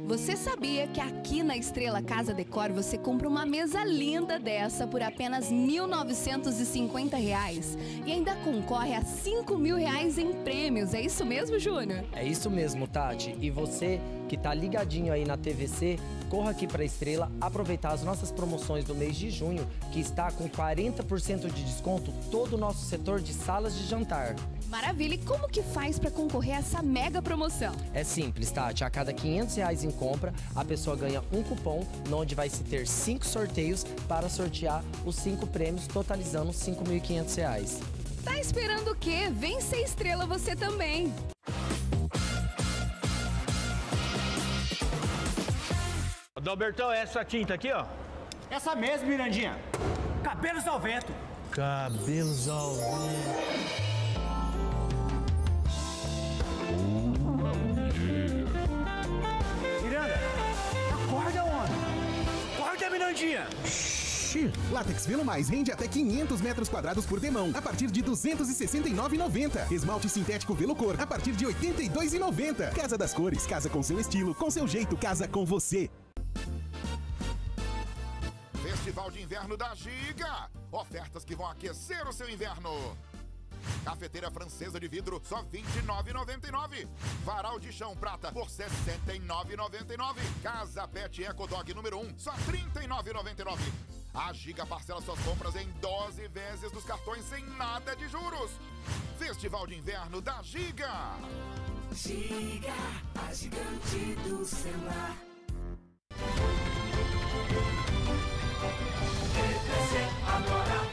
Você sabia que aqui na Estrela Casa Decor você compra uma mesa linda dessa por apenas R$ 1.950 e ainda concorre a R$ 5.000 em prêmios? É isso mesmo, Júnior? É isso mesmo, Tati. E você que tá ligadinho aí na TVC, corra aqui para a Estrela aproveitar as nossas promoções do mês de junho, que está com 40% de desconto todo o nosso setor de salas de jantar. Maravilha! E como que faz para concorrer a essa mega promoção? É simples, Tati. A cada R$ 500 em compra, a pessoa ganha um cupom, onde vai se ter 5 sorteios para sortear os 5 prêmios, totalizando R$ 5.500. Tá esperando o quê? Vem ser Estrela você também! Adalbertão, essa tinta aqui, ó. Essa mesmo, Mirandinha. Cabelos ao vento. Cabelos ao vento. Látex Velo Mais rende até 500 metros quadrados por demão, a partir de R$ 269,90. Esmalte sintético Velo Cor, a partir de R$ 82,90. Casa das Cores, casa com seu estilo, com seu jeito, casa com você. Festival de Inverno da Giga. Ofertas que vão aquecer o seu inverno. Cafeteira francesa de vidro, só R$ 29,99. Varal de chão prata por R$ 69,99. Casa Pet Eco Dog número 1, só R$ 39,99. A Giga parcela suas compras em 12 vezes nos cartões sem nada de juros. Festival de Inverno da Giga. Giga, a gigante do celular. TVC Agora.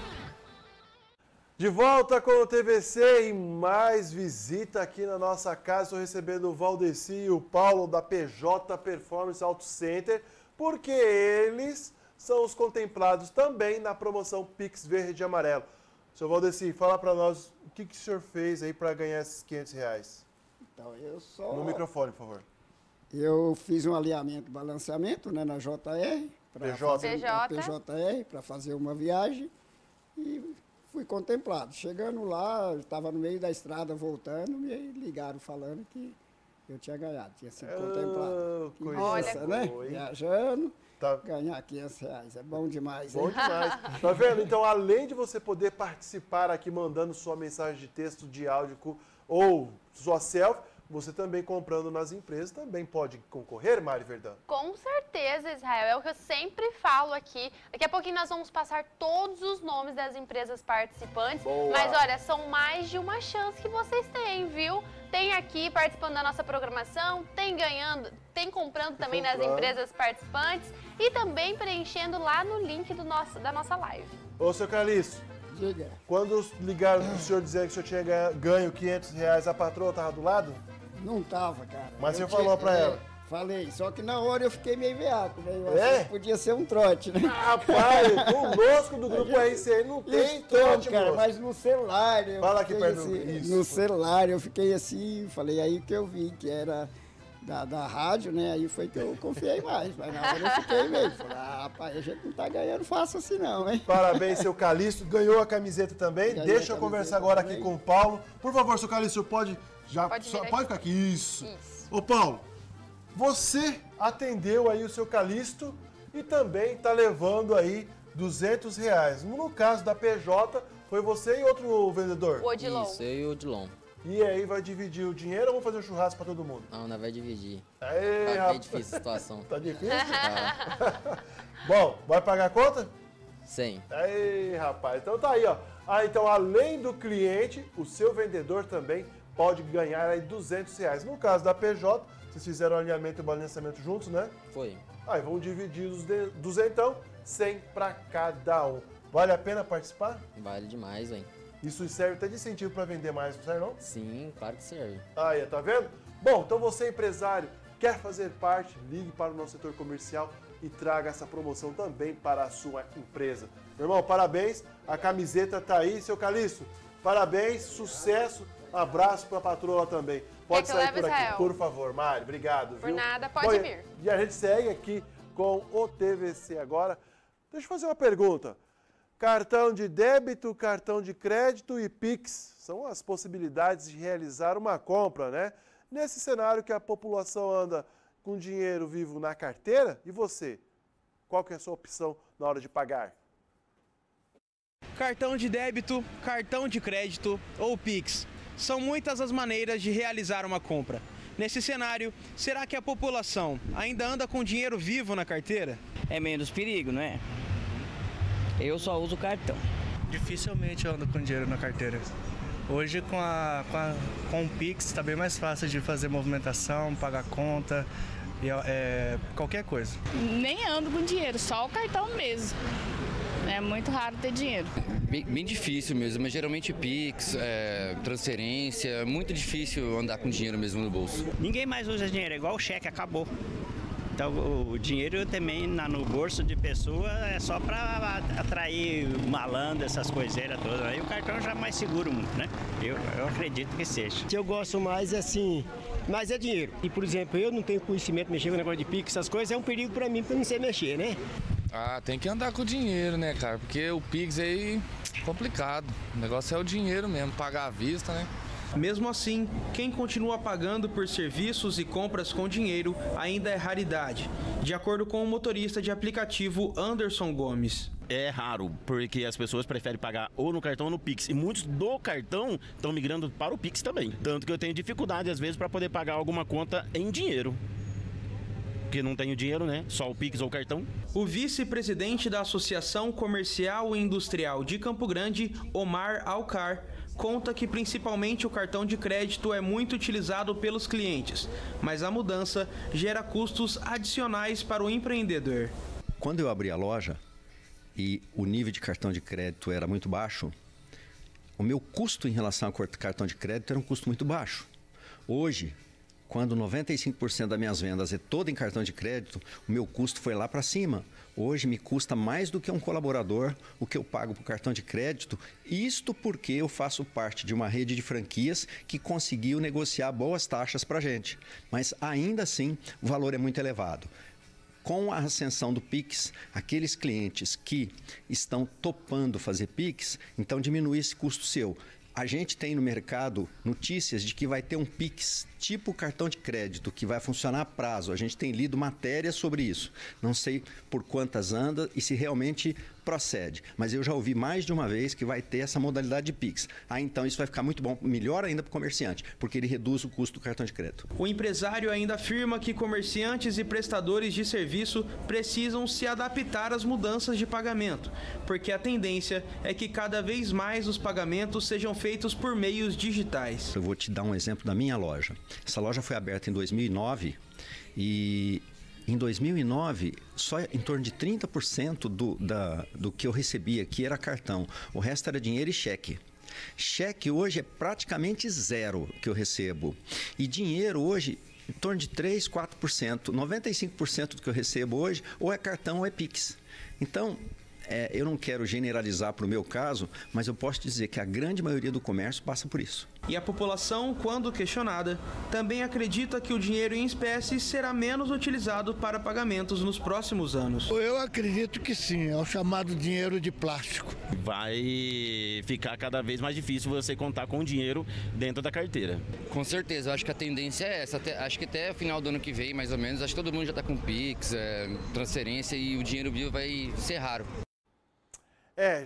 De volta com o TVC e mais visita aqui na nossa casa. Estou recebendo o Valdeci e o Paulo da PJ Performance Auto Center, porque eles são os contemplados também na promoção Pix Verde e Amarelo. Seu Valdeci, fala para nós o que o senhor fez aí para ganhar esses R$ 500. Então, eu só... No microfone, por favor. Eu fiz um alinhamento, balanceamento, né, na JR, PJR, para fazer uma viagem e... fui contemplado. Chegando lá, estava no meio da estrada voltando, me ligaram falando que eu tinha ganhado, tinha sido contemplado. Nossa, né? Viajando, tá. Ganhar R$ 500 é bom demais. Bom demais. Tá vendo? Então, além de você poder participar aqui mandando sua mensagem de texto, de áudio ou sua selfie, você também comprando nas empresas também pode concorrer, Mari Verdão? Com certeza, Israel. É o que eu sempre falo aqui. Daqui a pouquinho nós vamos passar todos os nomes das empresas participantes. Boa. Mas olha, são mais de uma chance que vocês têm, viu? Tem aqui participando da nossa programação, tem ganhando, tem comprando também nas empresas participantes e também preenchendo lá no link do da nossa live. Ô, seu Calixto. Diga. Quando ligaram pro senhor dizendo que o senhor tinha ganho R$ 500, a patroa tava do lado? Não tava, cara. Mas você falou pra ela? Falei, só que na hora eu fiquei meio veaco, né? Eu achei que podia ser um trote, né? Rapaz, conosco do Grupo RCN não tem trote, cara, mas no celular... Fala aqui perto isso. No celular eu fiquei assim, falei, aí que eu vi que era da rádio, né? Aí foi que eu confiei mais, mas na hora eu fiquei meio. Falei, ah, rapaz, a gente não tá ganhando fácil assim não, hein? Parabéns, seu Calixto. Ganhou a camiseta também. Ganhei. Deixa eu conversar agora também aqui com o Paulo. Por favor, seu Calixto, pode... Já, pode ficar aqui. Isso. Ô, Paulo, Você atendeu aí o seu Calixto e também está levando aí R$200. No caso da PJ, foi você e outro vendedor? O Odilon. Isso, eu e o Odilon. E aí, vai dividir o dinheiro ou vamos fazer um churrasco para todo mundo? Não, não vai dividir. Aê, tá bem difícil a situação. Tá difícil? Tá. Bom, vai pagar a conta? 100. Aí, rapaz, então tá aí, ó. Ah, então além do cliente, o seu vendedor também pode ganhar aí R$200. No caso da PJ, vocês fizeram alinhamento e balanceamento juntos, né? Foi. Aí vão dividir os duzentão, 100 para cada um. Vale a pena participar? Vale demais, hein? Isso serve até de incentivo para vender mais, não serve não? Sim, claro que serve. Aí, tá vendo? Bom, então você empresário quer fazer parte, ligue para o nosso setor comercial e traga essa promoção também para a sua empresa. Meu irmão, parabéns, a camiseta tá aí, seu Calixto. Parabéns, sucesso, abraço para a patroa também. Pode sair por aqui, por favor, Mário, obrigado. Por nada, pode vir. E a gente segue aqui com o TVC Agora. Deixa eu fazer uma pergunta. Cartão de débito, cartão de crédito e Pix são as possibilidades de realizar uma compra, né? Nesse cenário que a população anda com dinheiro vivo na carteira, e você? Qual que é a sua opção na hora de pagar? Cartão de débito, cartão de crédito ou Pix. São muitas as maneiras de realizar uma compra. Nesse cenário, será que a população ainda anda com dinheiro vivo na carteira? É menos perigo, não é? Eu só uso cartão. Dificilmente eu ando com dinheiro na carteira. Hoje com o Pix está bem mais fácil de fazer movimentação, pagar conta, qualquer coisa. Nem ando com dinheiro, só o cartão mesmo. É muito raro ter dinheiro. Bem difícil mesmo, mas geralmente Pix, transferência, é muito difícil andar com dinheiro mesmo no bolso. Ninguém mais usa dinheiro, é igual o cheque, acabou. Então o dinheiro também no bolso de pessoa é só para atrair malandro, essas coiseiras todas. Aí o cartão já é mais seguro muito, né? Eu acredito que seja. Eu gosto mais assim, mas é dinheiro. E por exemplo, eu não tenho conhecimento, mexer com negócio de Pix, essas coisas, é um perigo para mim, porque eu não sei mexer, né? Ah, tem que andar com o dinheiro, né, cara? Porque o Pix aí é complicado. O negócio é o dinheiro mesmo, pagar à vista, né? Mesmo assim, quem continua pagando por serviços e compras com dinheiro ainda é raridade, de acordo com o motorista de aplicativo Anderson Gomes. É raro, porque as pessoas preferem pagar ou no cartão ou no Pix. E muitos do cartão estão migrando para o Pix também. Tanto que eu tenho dificuldade, às vezes, para poder pagar alguma conta em dinheiro. Porque não tenho dinheiro, né? Só o Pix ou o cartão. O vice-presidente da Associação Comercial e Industrial de Campo Grande, Omar Alcar, conta que principalmente o cartão de crédito é muito utilizado pelos clientes, mas a mudança gera custos adicionais para o empreendedor. Quando eu abri a loja e o nível de cartão de crédito era muito baixo, o meu custo em relação ao cartão de crédito era um custo muito baixo. Hoje, quando 95% das minhas vendas é toda em cartão de crédito, o meu custo foi lá para cima. Hoje me custa mais do que um colaborador o que eu pago para o cartão de crédito, isto porque eu faço parte de uma rede de franquias que conseguiu negociar boas taxas para a gente. Mas ainda assim o valor é muito elevado. Com a ascensão do Pix, aqueles clientes que estão topando fazer Pix, então diminui esse custo seu. A gente tem no mercado notícias de que vai ter um Pix tipo cartão de crédito, que vai funcionar a prazo. A gente tem lido matérias sobre isso. Não sei por quantas anda e se realmente procede. Mas eu já ouvi mais de uma vez que vai ter essa modalidade de Pix. Ah, então isso vai ficar muito bom, melhor ainda para o comerciante, porque ele reduz o custo do cartão de crédito. O empresário ainda afirma que comerciantes e prestadores de serviço precisam se adaptar às mudanças de pagamento, porque a tendência é que cada vez mais os pagamentos sejam feitos por meios digitais. Eu vou te dar um exemplo da minha loja. Essa loja foi aberta em 2009 e em 2009 só em torno de 30% do que eu recebia aqui era cartão. O resto era dinheiro e cheque. Cheque hoje é praticamente zero que eu recebo. E dinheiro hoje em torno de 3%, 4%. 95% do que eu recebo hoje ou é cartão ou é Pix. Então eu não quero generalizar para o meu caso, mas eu posso dizer que a grande maioria do comércio passa por isso. E a população, quando questionada, também acredita que o dinheiro em espécie será menos utilizado para pagamentos nos próximos anos. Eu acredito que sim, é o chamado dinheiro de plástico. Vai ficar cada vez mais difícil você contar com o dinheiro dentro da carteira. Com certeza, eu acho que a tendência é essa. Acho que até o final do ano que vem, mais ou menos, acho que todo mundo já está com Pix, transferência, e o dinheiro vivo vai ser raro.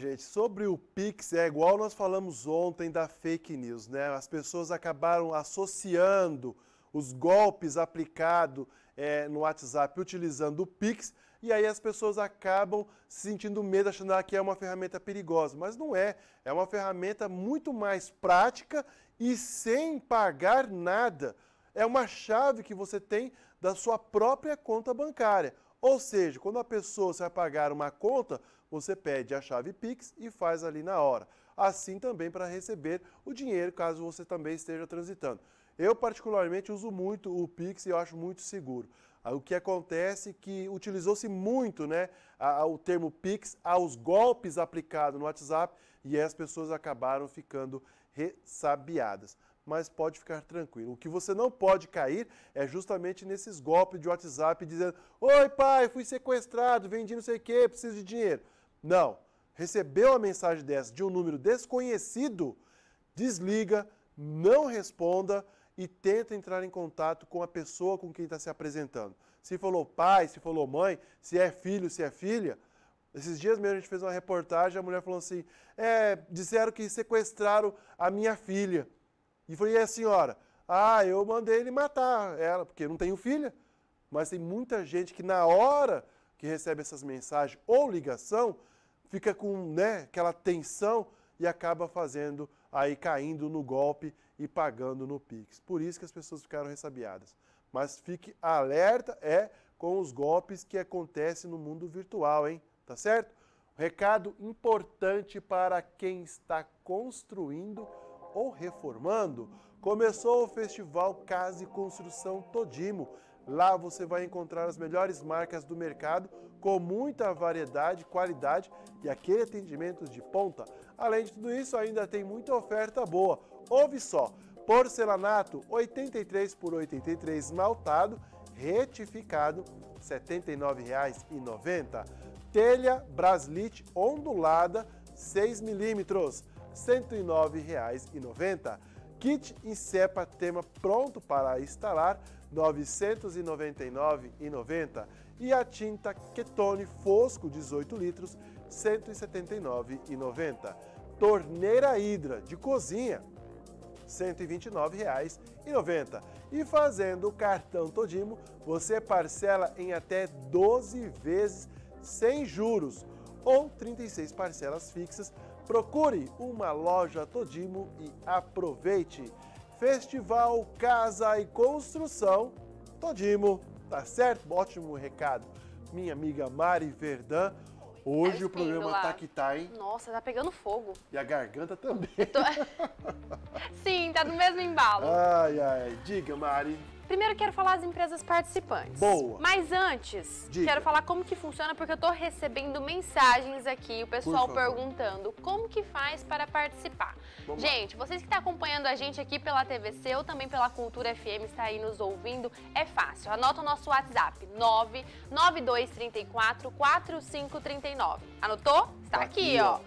Gente, sobre o Pix, é igual nós falamos ontem da fake news, né? As pessoas acabaram associando os golpes aplicados no WhatsApp utilizando o Pix, e aí as pessoas acabam se sentindo medo, achando que é uma ferramenta perigosa. Mas não é, é uma ferramenta muito mais prática e sem pagar nada. É uma chave que você tem da sua própria conta bancária. Ou seja, quando a pessoa vai pagar uma conta, você pede a chave Pix e faz ali na hora. Assim também para receber o dinheiro, caso você também esteja transitando. Eu particularmente uso muito o Pix e eu acho muito seguro. O que acontece é que utilizou-se muito, né, o termo Pix aos golpes aplicados no WhatsApp, e aí as pessoas acabaram ficando ressabiadas. Mas pode ficar tranquilo. O que você não pode cair é justamente nesses golpes de WhatsApp dizendo: "Oi, pai, fui sequestrado, vendi não sei o quê, preciso de dinheiro". Não. Recebeu uma mensagem dessa de um número desconhecido, desliga, não responda e tenta entrar em contato com a pessoa com quem está se apresentando. Se falou pai, se falou mãe, se é filho, se é filha. Esses dias mesmo a gente fez uma reportagem, a mulher falou assim: disseram que sequestraram a minha filha. E falei: "E a senhora?" "Ah, eu mandei ele matar ela, porque eu não tenho filha". Mas tem muita gente que na hora que recebe essas mensagens ou ligação, fica com, né, aquela tensão e acaba fazendo, aí caindo no golpe e pagando no Pix. Por isso que as pessoas ficaram ressabiadas. Mas fique alerta com os golpes que acontecem no mundo virtual, hein? Tá certo? Recado importante para quem está construindo ou reformando. Começou o Festival Casa e Construção Todimo. Lá você vai encontrar as melhores marcas do mercado, com muita variedade, qualidade e aquele atendimento de ponta. Além de tudo isso, ainda tem muita oferta boa. Ouve só: porcelanato 83x83 maltado, retificado, R$ 79,90. Telha Braslite ondulada 6 mm, R$ 109,90. Kit Insepa tema pronto para instalar, R$ 999,90. E a tinta Ketone Fosco 18 litros, R$ 179,90. Torneira Hidra de cozinha, R$ 129,90. E fazendo o cartão Todimo, você parcela em até 12 vezes sem juros ou 36 parcelas fixas. Procure uma loja Todimo e aproveite. Festival Casa e Construção Todimo, tá certo? Ótimo recado, minha amiga Mari Verdã. Hoje o programa tá que tá, hein? Nossa, tá pegando fogo. E a garganta também. Sim, tá no mesmo embalo. Diga, Mari. Primeiro quero falar as empresas participantes. Boa. Mas antes, quero falar como que funciona, porque eu tô recebendo mensagens aqui, o pessoal perguntando como que faz para participar. Vamos lá. Vocês que estão acompanhando a gente aqui pela TVC ou também pela Cultura FM, está aí nos ouvindo, é fácil. Anota o nosso WhatsApp, 99234-4539. Anotou? Está aqui, ó.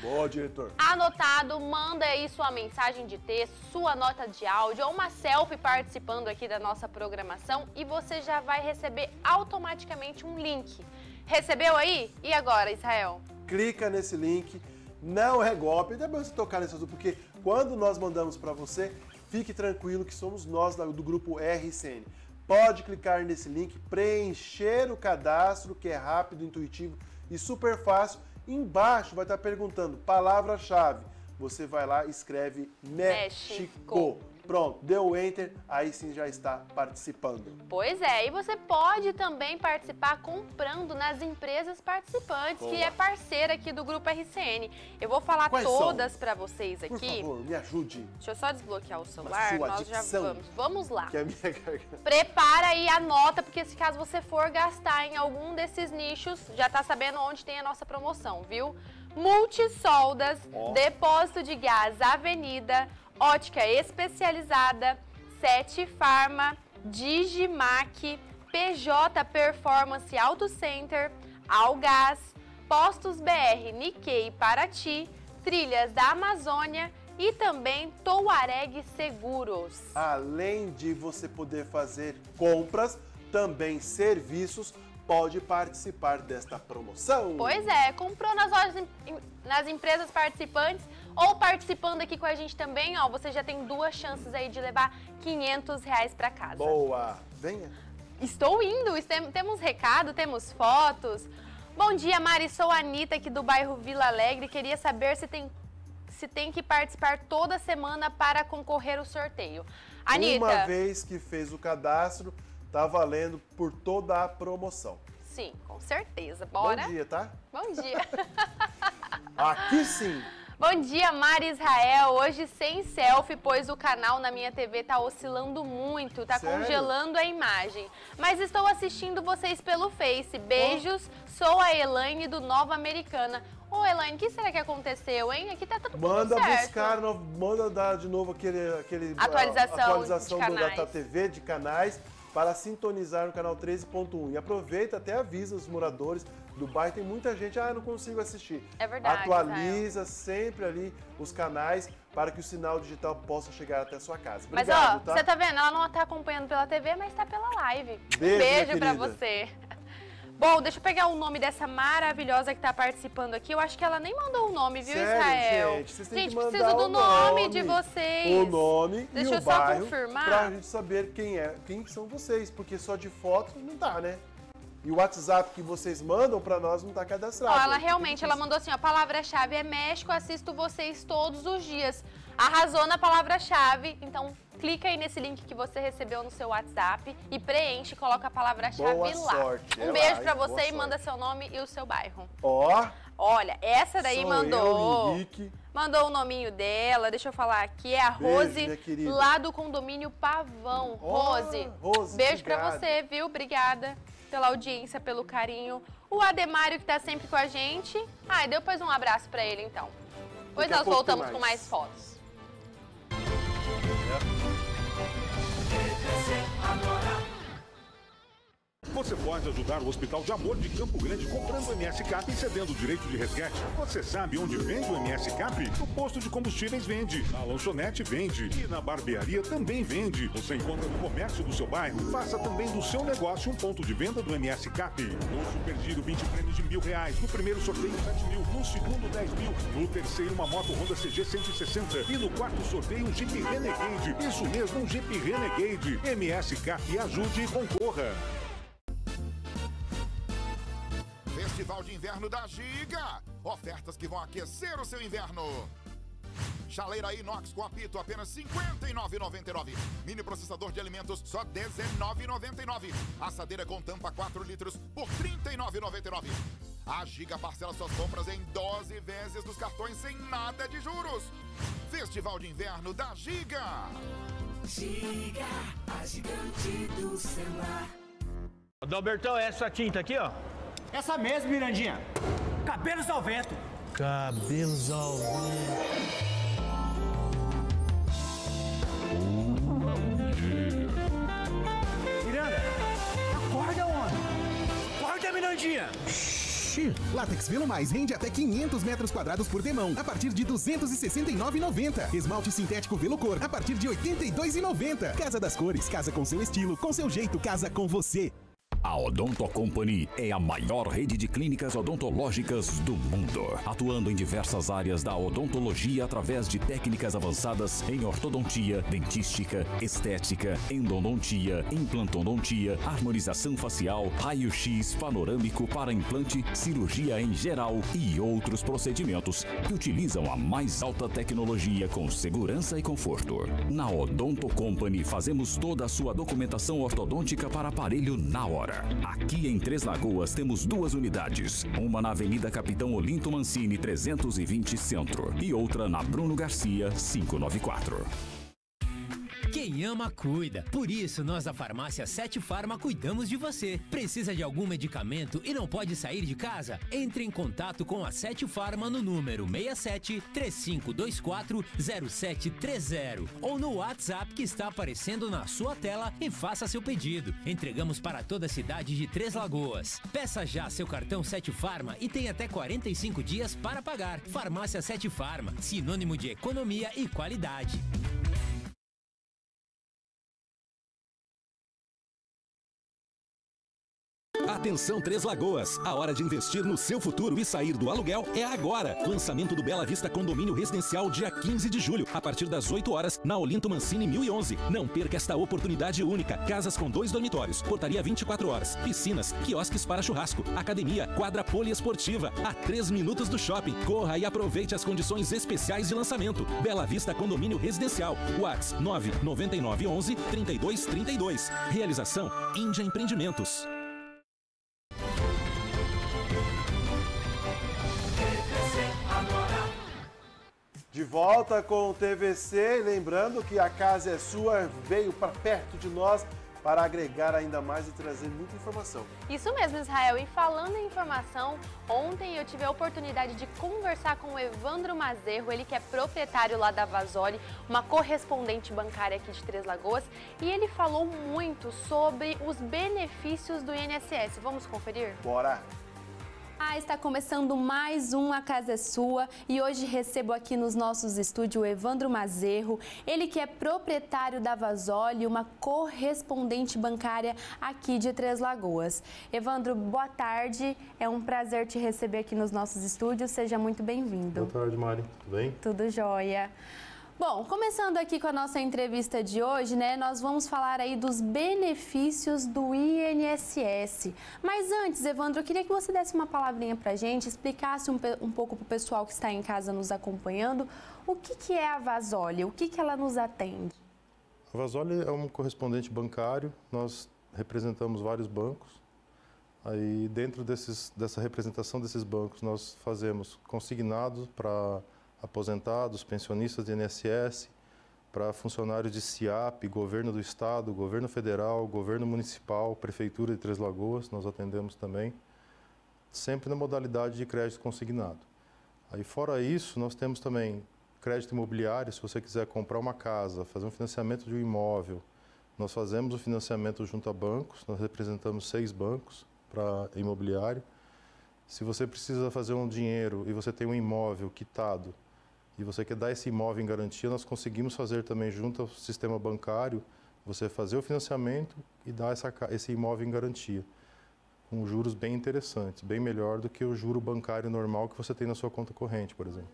Boa, diretor. Anotado, manda aí sua mensagem de texto, sua nota de áudio ou uma selfie participando aqui da nossa programação, e você já vai receber automaticamente um link. Recebeu aí? E agora, Israel? Clica nesse link, não é golpe. Depois você tocar nesse assunto, porque quando nós mandamos para você, fique tranquilo que somos nós do grupo RCN. Pode clicar nesse link, preencher o cadastro, que é rápido, intuitivo e super fácil. Embaixo vai estar perguntando palavra-chave. Você vai lá e escreve México. Pronto, deu o enter, aí sim já está participando. Pois é, e você pode também participar comprando nas empresas participantes, boa, que é parceira aqui do Grupo RCN. Eu vou falar quais todas para vocês aqui. Por favor, me ajude. Deixa eu só desbloquear o celular, nós já vamos. Vamos lá. Que é a minha garganta. Prepara aí a nota, porque se caso você for gastar em algum desses nichos, já tá sabendo onde tem a nossa promoção, viu? Multisoldas, oh, depósito de gás Avenida, Ótica Especializada, Sete Farma, Digimac, PJ Performance Auto Center, Algás, Postos BR, Nikkei e Paraty, Trilhas da Amazônia e também Touareg Seguros. Além de você poder fazer compras, também serviços, pode participar desta promoção. Pois é, comprou nas lojas, nas empresas participantes ou participando aqui com a gente também, ó, você já tem duas chances aí de levar R$500 para casa. Boa, venha. Estou indo, temos recado, temos fotos. Bom dia, Mari, sou a Anitta aqui do bairro Vila Alegre, queria saber se tem que participar toda semana para concorrer ao sorteio. Anitta, uma vez que fez o cadastro, tá valendo por toda a promoção. Sim, com certeza. Bora? Bom dia, tá? Bom dia. Aqui sim. Bom dia, Mari Israel. Hoje sem selfie, pois o canal na minha TV tá oscilando muito, tá, sério? Congelando a imagem. Mas estou assistindo vocês pelo Face. Beijos, oh, sou a Elaine do Nova Americana. Ô, Elaine, o que será que aconteceu, hein? Aqui tá tudo manda certo. Manda buscar, manda dar de novo aquele atualização da TV, de canais, para sintonizar no canal 13.1. E aproveita, até avisa os moradores do bairro, tem muita gente, ah, não consigo assistir. É verdade. Atualiza, Israel, sempre ali os canais para que o sinal digital possa chegar até a sua casa. Obrigado, mas ó, tá? Você tá vendo, ela não tá acompanhando pela TV, mas tá pela live. Beijo pra você. Bom, deixa eu pegar o nome dessa maravilhosa que tá participando aqui. Eu acho que ela nem mandou o nome, viu, sério, Israel? Gente, vocês têm que mandar, preciso do nome de vocês. O nome deixa e o bairro, para a gente saber quem são vocês, porque só de foto não dá, né? E o WhatsApp que vocês mandam para nós não tá cadastrado. Ó, ela realmente, ela mandou assim, ó, palavra-chave é México, assisto vocês todos os dias. Arrasou na palavra-chave, então clica aí nesse link que você recebeu no seu WhatsApp e preenche, coloca a palavra-chave lá. Sorte. Um beijo pra você e manda seu nome e o seu bairro. Ó. Olha, essa daí mandou. Henrique. Mandou o nominho dela, deixa eu falar aqui, é a Rose, lá do condomínio Pavão. Oh, Rose, beijo pra você, viu? Obrigada pela audiência, pelo carinho. O Ademário, que tá sempre com a gente. Ah, e depois um abraço pra ele, então. Depois nós voltamos com mais fotos. Você pode ajudar o Hospital de Amor de Campo Grande comprando o MS Cap e cedendo o direito de resgate. Você sabe onde vende o MS Cap? No posto de combustíveis vende, na lanchonete vende e na barbearia também vende. Você encontra no comércio do seu bairro. Faça também do seu negócio um ponto de venda do MS Cap. No Super Giro, 20 prêmios de R$1.000. No primeiro sorteio, 7.000. No segundo, 10.000. No terceiro, uma moto Honda CG 160. E no quarto sorteio, um Jeep Renegade. Isso mesmo, um Jeep Renegade. MS Cap, ajude e concorra. Festival de Inverno da Giga. Ofertas que vão aquecer o seu inverno. Chaleira inox com apito, apenas R$ 59,99. Mini processador de alimentos, só R$ 19,99. Assadeira com tampa 4 litros por R$ 39,99. A Giga parcela suas compras em 12 vezes nos cartões sem nada de juros. Festival de Inverno da Giga. Giga, a gigante do celular. Dalbertão, essa tinta aqui, ó. Essa mesmo, Mirandinha. Cabelos ao vento. Cabelos ao vento. Miranda, acorda, homem. Acorda, Mirandinha. Látex Velo Mais rende até 500 metros quadrados por demão, a partir de R$ 269,90. Esmalte sintético Velo Cor, a partir de R$ 82,90. Casa das Cores, casa com seu estilo, com seu jeito, casa com você. A Odonto Company é a maior rede de clínicas odontológicas do mundo, atuando em diversas áreas da odontologia através de técnicas avançadas em ortodontia, dentística, estética, endodontia, implantodontia, harmonização facial, raio-x panorâmico para implante, cirurgia em geral e outros procedimentos que utilizam a mais alta tecnologia com segurança e conforto. Na Odonto Company fazemos toda a sua documentação ortodôntica para aparelho na hora. Aqui em Três Lagoas temos duas unidades, uma na Avenida Capitão Olinto Mancini 320 Centro e outra na Bruno Garcia 594. Quem ama, cuida. Por isso, nós da Farmácia Sete Farma cuidamos de você. Precisa de algum medicamento e não pode sair de casa? Entre em contato com a Sete Farma no número 67-3524-0730 ou no WhatsApp que está aparecendo na sua tela e faça seu pedido. Entregamos para toda a cidade de Três Lagoas. Peça já seu cartão Sete Farma e tem até 45 dias para pagar. Farmácia Sete Farma, sinônimo de economia e qualidade. Atenção Três Lagoas, a hora de investir no seu futuro e sair do aluguel é agora. Lançamento do Bela Vista Condomínio Residencial dia 15 de julho, a partir das 8 horas, na Olinto Mancini 1011. Não perca esta oportunidade única. Casas com 2 dormitórios, portaria 24 horas, piscinas, quiosques para churrasco, academia, quadra poliesportiva, a 3 minutos do shopping. Corra e aproveite as condições especiais de lançamento. Bela Vista Condomínio Residencial, Whats 99911-3232. Realização Índia Empreendimentos. De volta com o TVC, lembrando que a casa é sua, veio para perto de nós para agregar ainda mais e trazer muita informação. Isso mesmo, Israel. E falando em informação, ontem eu tive a oportunidade de conversar com o Evandro Mazero, ele que é proprietário lá da Vasoli, uma correspondente bancária aqui de Três Lagoas, e ele falou muito sobre os benefícios do INSS. Vamos conferir? Bora! Ah, está começando mais um A Casa é Sua e hoje recebo aqui nos nossos estúdios o Evandro Mazero, ele que é proprietário da Vasoli, uma correspondente bancária aqui de Três Lagoas. Evandro, boa tarde, é um prazer te receber aqui nos nossos estúdios, seja muito bem-vindo. Boa tarde, Mari, tudo bem? Tudo jóia. Bom, começando aqui com a nossa entrevista de hoje, né, nós vamos falar aí dos benefícios do INSS. Mas antes, Evandro, eu queria que você desse uma palavrinha pra gente, explicasse um pouco pro pessoal que está em casa nos acompanhando, o que é a Vasoli, o que ela nos atende? A Vasoli é um correspondente bancário, nós representamos vários bancos, aí dentro dessa representação desses bancos nós fazemos consignados para aposentados, pensionistas de INSS, para funcionários de SIAP, governo do estado, governo federal, governo municipal, prefeitura de Três Lagoas, nós atendemos também, sempre na modalidade de crédito consignado. Aí fora isso, nós temos também crédito imobiliário, se você quiser comprar uma casa, fazer um financiamento de um imóvel, nós fazemos o financiamento junto a bancos, nós representamos 6 bancos para imobiliário. Se você precisa fazer um dinheiro e você tem um imóvel quitado, e você quer dar esse imóvel em garantia, nós conseguimos fazer também junto ao sistema bancário, você fazer o financiamento e dar esse imóvel em garantia, com juros bem interessantes, bem melhor do que o juro bancário normal que você tem na sua conta corrente, por exemplo.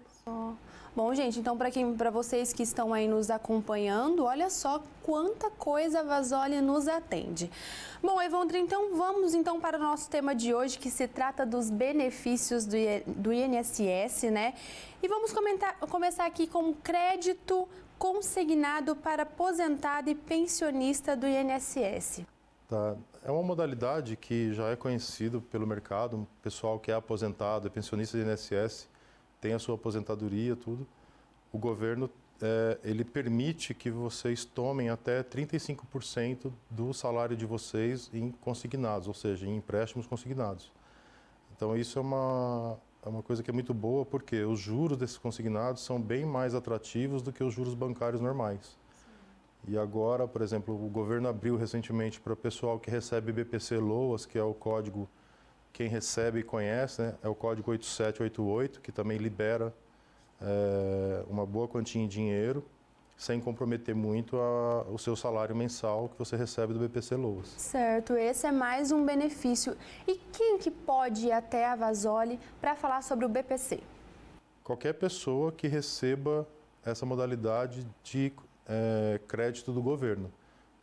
Bom, gente, então para vocês que estão aí nos acompanhando, olha só quanta coisa a Vasoli nos atende. Bom, Evandro, então vamos para o nosso tema de hoje, que se trata dos benefícios do INSS, né? E vamos começar aqui com crédito consignado para aposentado e pensionista do INSS. Tá. É uma modalidade que já é conhecida pelo mercado, o pessoal que é aposentado, é pensionista do INSS, tem a sua aposentadoria, tudo. O governo, ele permite que vocês tomem até 35% do salário de vocês em consignados, ou seja, em empréstimos consignados. Então, isso é uma coisa que é muito boa, porque os juros desses consignados são bem mais atrativos do que os juros bancários normais. Sim. E agora, por exemplo, o governo abriu recentemente para o pessoal que recebe BPC LOAS, que é o código... Quem recebe e conhece, né, é o código 8788, que também libera uma boa quantia em dinheiro. sem comprometer muito o seu salário mensal que você recebe do BPC LOAS. Certo, esse é mais um benefício. E quem que pode ir até a Vasoli para falar sobre o BPC? Qualquer pessoa que receba essa modalidade de crédito do governo,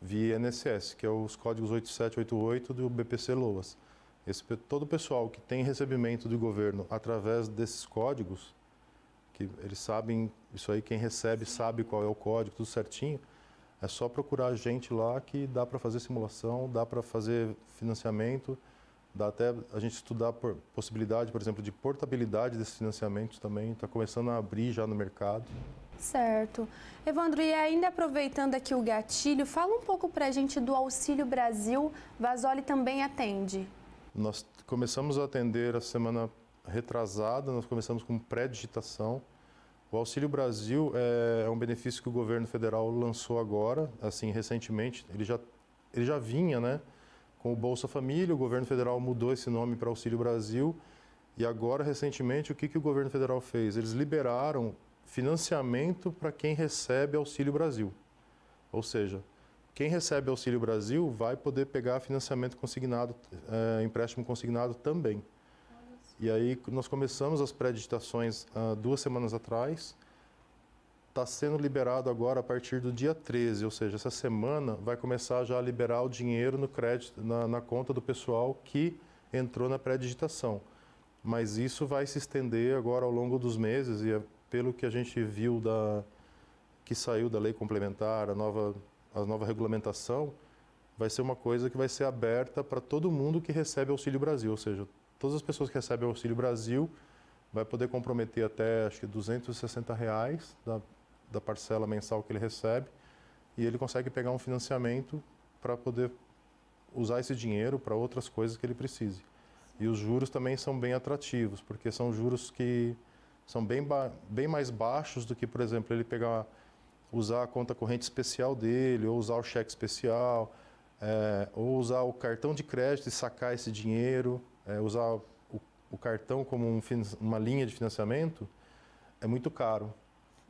via INSS, que é os códigos 8788 do BPC LOAS. Todo o pessoal que tem recebimento do governo através desses códigos, que eles sabem, isso aí quem recebe sabe qual é o código, tudo certinho, é só procurar a gente lá que dá para fazer simulação, dá para fazer financiamento, dá até a gente estudar por possibilidade, por exemplo, de portabilidade desses financiamentos também, está começando a abrir já no mercado. Certo. Evandro, e ainda aproveitando aqui o gatilho, fala um pouco para a gente do Auxílio Brasil, Vasoli também atende. Nós começamos a atender a semana retrasada, nós começamos com pré-digitação. O Auxílio Brasil é um benefício que o governo federal lançou agora, assim, recentemente. Ele já vinha, né, com o Bolsa Família, o governo federal mudou esse nome para Auxílio Brasil. E agora, recentemente, o que o governo federal fez? Eles liberaram financiamento para quem recebe Auxílio Brasil. Ou seja, quem recebe Auxílio Brasil vai poder pegar financiamento consignado, empréstimo consignado também. E aí nós começamos as pré-digitações 2 semanas atrás. Está sendo liberado agora a partir do dia 13, ou seja, essa semana vai começar já a liberar o dinheiro no crédito, na conta do pessoal que entrou na pré-digitação. Mas isso vai se estender agora ao longo dos meses e pelo que a gente viu que saiu da lei complementar, a nova regulamentação, vai ser uma coisa que vai ser aberta para todo mundo que recebe Auxílio Brasil, ou seja, todas as pessoas que recebem Auxílio Brasil vai poder comprometer até, acho que, R$260 da parcela mensal que ele recebe e ele consegue pegar um financiamento para poder usar esse dinheiro para outras coisas que ele precise. E os juros também são bem atrativos, porque são juros que são bem mais baixos do que, por exemplo, ele usar a conta corrente especial dele, ou usar o cheque especial, ou usar o cartão de crédito e sacar esse dinheiro, usar o cartão como uma linha de financiamento, é muito caro.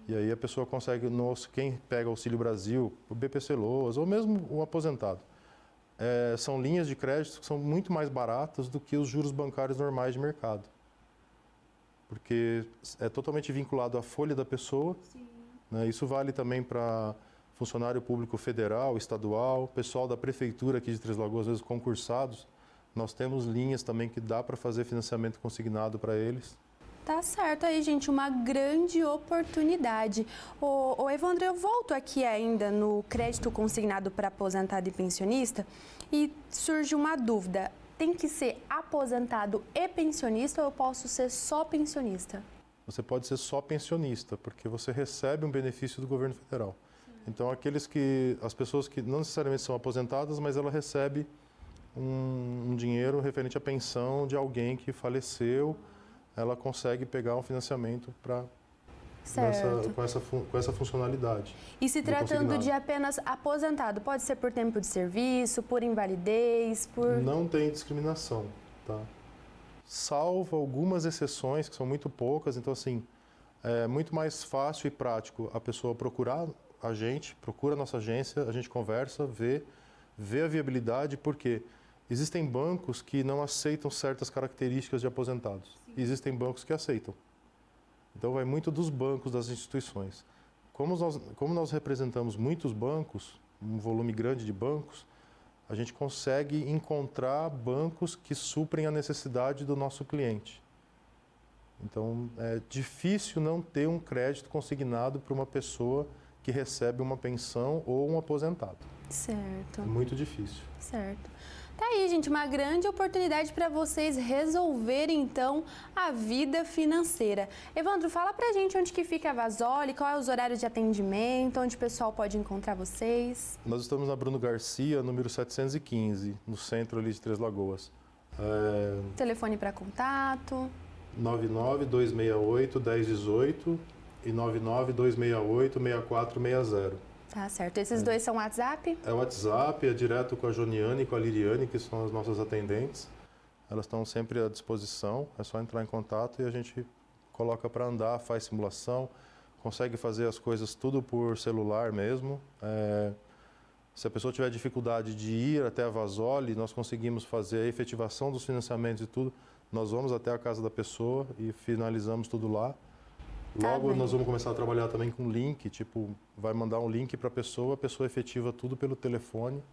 E aí a pessoa consegue, quem pega Auxílio Brasil, o BPC LOAS, ou mesmo o aposentado, são linhas de crédito que são muito mais baratas do que os juros bancários normais de mercado. Porque é totalmente vinculado à folha da pessoa. Sim. Isso vale também para funcionário público federal, estadual, pessoal da prefeitura aqui de Três Lagoas, às vezes concursados. Nós temos linhas também que dá para fazer financiamento consignado para eles. Tá certo aí, gente, uma grande oportunidade. Ô Evandro, eu volto aqui ainda no crédito consignado para aposentado e pensionista e surge uma dúvida. Tem que ser aposentado e pensionista ou eu posso ser só pensionista? Você pode ser só pensionista, porque você recebe um benefício do governo federal. Sim. Então, as pessoas que não necessariamente são aposentadas, mas ela recebe um dinheiro referente à pensão de alguém que faleceu, ela consegue pegar um financiamento com essa funcionalidade. E se tratando de apenas aposentado, pode ser por tempo de serviço, por invalidez, por... Não tem discriminação, tá? Salvo algumas exceções, que são muito poucas, então assim, é muito mais fácil e prático a pessoa procurar a gente, procura a nossa agência, a gente conversa, vê a viabilidade, porque existem bancos que não aceitam certas características de aposentados. Sim. E existem bancos que aceitam. Então vai muito dos bancos, das instituições. Como nós representamos muitos bancos, um volume grande de bancos, a gente consegue encontrar bancos que suprem a necessidade do nosso cliente. Então, é difícil não ter um crédito consignado para uma pessoa que recebe uma pensão ou um aposentado. Certo. É muito difícil. Certo. Tá aí, gente, uma grande oportunidade para vocês resolverem, então, a vida financeira. Evandro, fala pra gente onde que fica a Vasoli, qual é os horários de atendimento, onde o pessoal pode encontrar vocês. Nós estamos na Bruno Garcia, número 715, no centro ali de Três Lagoas. Telefone para contato? 99-268-1018 e 99-268-6460. Tá certo. Esses dois são WhatsApp? É WhatsApp, é direto com a Joniane e com a Liriane, que são as nossas atendentes. Elas estão sempre à disposição, é só entrar em contato e a gente coloca para andar, faz simulação, consegue fazer as coisas tudo por celular mesmo. Se a pessoa tiver dificuldade de ir até a Vasoli, nós conseguimos fazer a efetivação dos financiamentos e tudo. Nós vamos até a casa da pessoa e finalizamos tudo lá. Logo, nós vamos começar a trabalhar também com link, tipo, vai mandar um link para a pessoa efetiva tudo pelo telefone,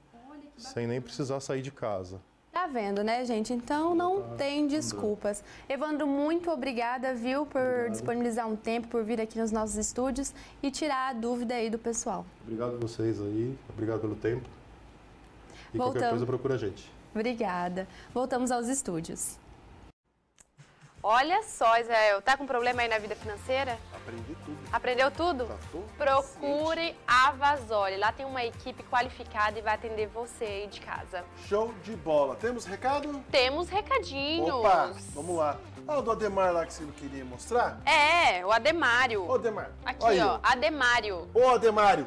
sem nem precisar sair de casa. Tá vendo, né, gente? Então, não tem desculpas. Evandro, muito obrigada, viu, por disponibilizar um tempo, por vir aqui nos nossos estúdios e tirar a dúvida aí do pessoal. Obrigado a vocês aí, obrigado pelo tempo. E qualquer coisa, procura a gente. Obrigada. Voltamos aos estúdios. Olha só, Israel, tá com problema aí na vida financeira? Aprendi tudo. Aprendeu tudo? Tá tudo. Procure a Vasoli. Lá tem uma equipe qualificada e vai atender você aí de casa. Show de bola. Temos recado? Temos recadinhos. Opa, vamos lá. Ah, o do Ademar lá que você queria mostrar? É, o Ademário. O Ademário. Aqui, aí, ó, Ademário. Ô, Ademário.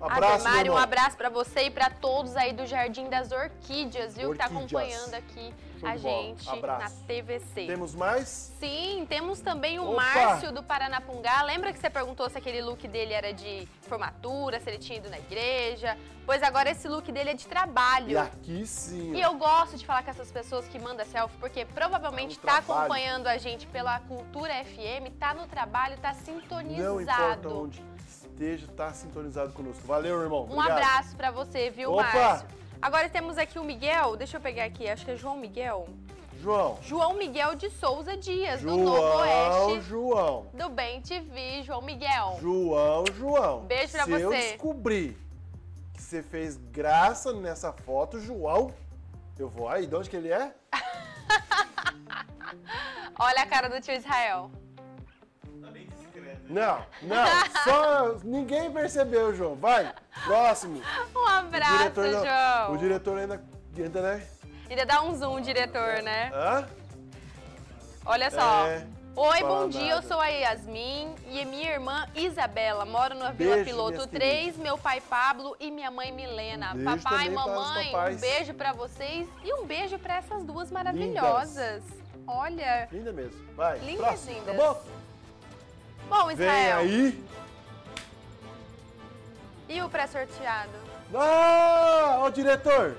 Um abraço, Ademário, um abraço pra você e pra todos aí do Jardim das Orquídeas, viu? Que tá acompanhando aqui a gente na TVC. Temos mais? Sim, temos também o Márcio do Paranapungá. Lembra que você perguntou se aquele look dele era de formatura, se ele tinha ido na igreja? Pois agora esse look dele é de trabalho. E aqui sim. E eu gosto de falar com essas pessoas que mandam selfie, porque provavelmente tá acompanhando a gente pela Cultura FM, tá no trabalho, tá sintonizado. Não importa onde esteja, tá sintonizado conosco. Valeu, meu irmão. Obrigado. Um abraço pra você, viu, Márcio? Agora temos aqui o Miguel, deixa eu pegar aqui, acho que é João Miguel. João Miguel de Souza Dias, do Novo Oeste. Do Bem TV, João Miguel. Beijo pra você. Se eu descobrir que você fez graça nessa foto, João, eu vou aí. De onde que ele é? Olha a cara do tio Israel. Não, não, só ninguém percebeu, João. Vai, próximo. Um abraço, João. O diretor ainda, né? Ainda dá um zoom, diretor, né? Hã? Olha só. Oi, bom dia, eu sou a Yasmin e minha irmã Isabela. Moro na Vila Piloto 3, meu pai Pablo e minha mãe Milena. Papai e mamãe, um beijo pra vocês e um beijo pra essas duas maravilhosas. Olha. Linda mesmo. Vai, próximo, tá bom? Bom, Israel. Vem aí. E o pré-sorteado? Ah, ô diretor.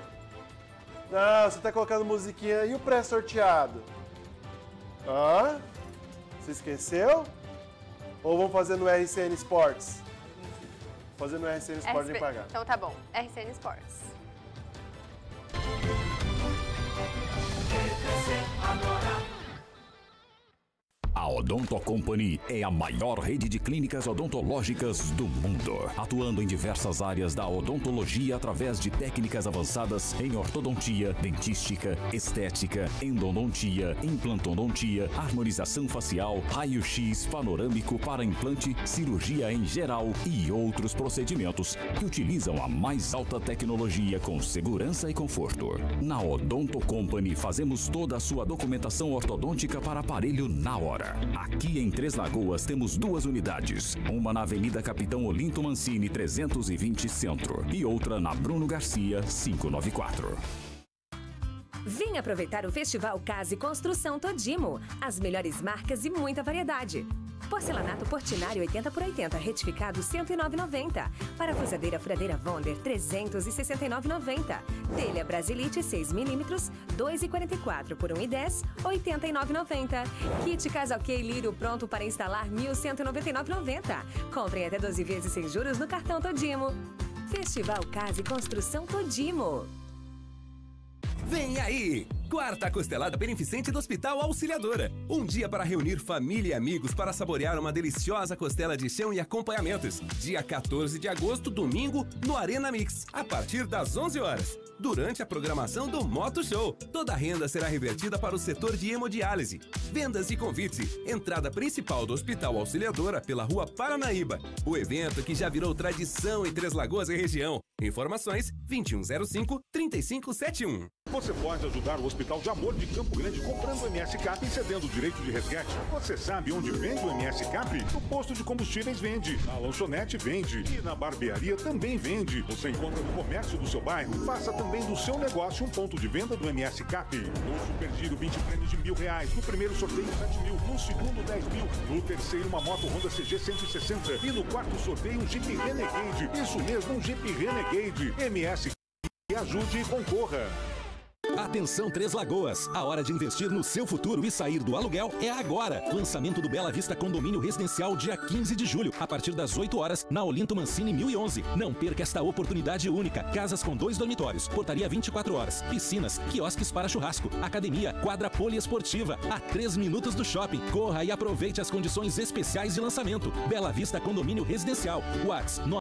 Ah, você tá colocando musiquinha. E o pré-sorteado? Ah, você esqueceu? Ou vamos fazer no RCN Sports? Fazer no RCN Sports e pagar. Então tá bom, RCN Sports. A Odonto Company é a maior rede de clínicas odontológicas do mundo, atuando em diversas áreas da odontologia através de técnicas avançadas em ortodontia, dentística, estética, endodontia, implantodontia, harmonização facial, raio-x panorâmico para implante, cirurgia em geral e outros procedimentos que utilizam a mais alta tecnologia com segurança e conforto. Na Odonto Company fazemos toda a sua documentação ortodôntica para aparelho na hora. Aqui em Três Lagoas temos duas unidades, uma na Avenida Capitão Olinto Mancini 320 Centro e outra na Bruno Garcia 594. Vem aproveitar o Festival Casa e Construção Todimo. As melhores marcas e muita variedade. Porcelanato Portinari 80×80, retificado 109,90. Parafusadeira Furadeira Wonder 369,90. Telha Brasilite 6mm, 2,44 por 1,10, 89,90. Kit Casalquei Lírio pronto para instalar 1.199,90. Comprem até 12 vezes sem juros no cartão Todimo. Festival Casa e Construção Todimo. Vem aí! Quarta Costelada Beneficente do Hospital Auxiliadora. Um dia para reunir família e amigos para saborear uma deliciosa costela de chão e acompanhamentos. Dia 14 de agosto, domingo, no Arena Mix, a partir das 11 horas. Durante a programação do Moto Show, toda a renda será revertida para o setor de hemodiálise. Vendas e convite. Entrada principal do Hospital Auxiliadora pela Rua Paranaíba. O evento que já virou tradição em Três Lagoas e região. Informações 2105-3571. Você pode ajudar o Hospital de Amor de Campo Grande comprando o MS Cap e cedendo o direito de resgate. Você sabe onde vende o MS Cap? No posto de combustíveis vende, na lanchonete vende e na barbearia também vende. Você encontra no comércio do seu bairro. Faça também do seu negócio um ponto de venda do MS Cap. No Supergiro, 20 prêmios de R$1.000. No primeiro sorteio, 7.000. No segundo, 10.000. No terceiro, uma moto Honda CG 160. E no quarto sorteio, um Jeep Renegade. Isso mesmo, um Jeep Renegade. MS Cap. Ajude e concorra. Atenção Três Lagoas, a hora de investir no seu futuro e sair do aluguel é agora. Lançamento do Bela Vista Condomínio Residencial dia 15 de julho, a partir das 8 horas, na Olinto Mancini 1011. Não perca esta oportunidade única. Casas com 2 dormitórios, portaria 24 horas, piscinas, quiosques para churrasco, academia, quadra poliesportiva, a 3 minutos do shopping. Corra e aproveite as condições especiais de lançamento. Bela Vista Condomínio Residencial, WhatsApp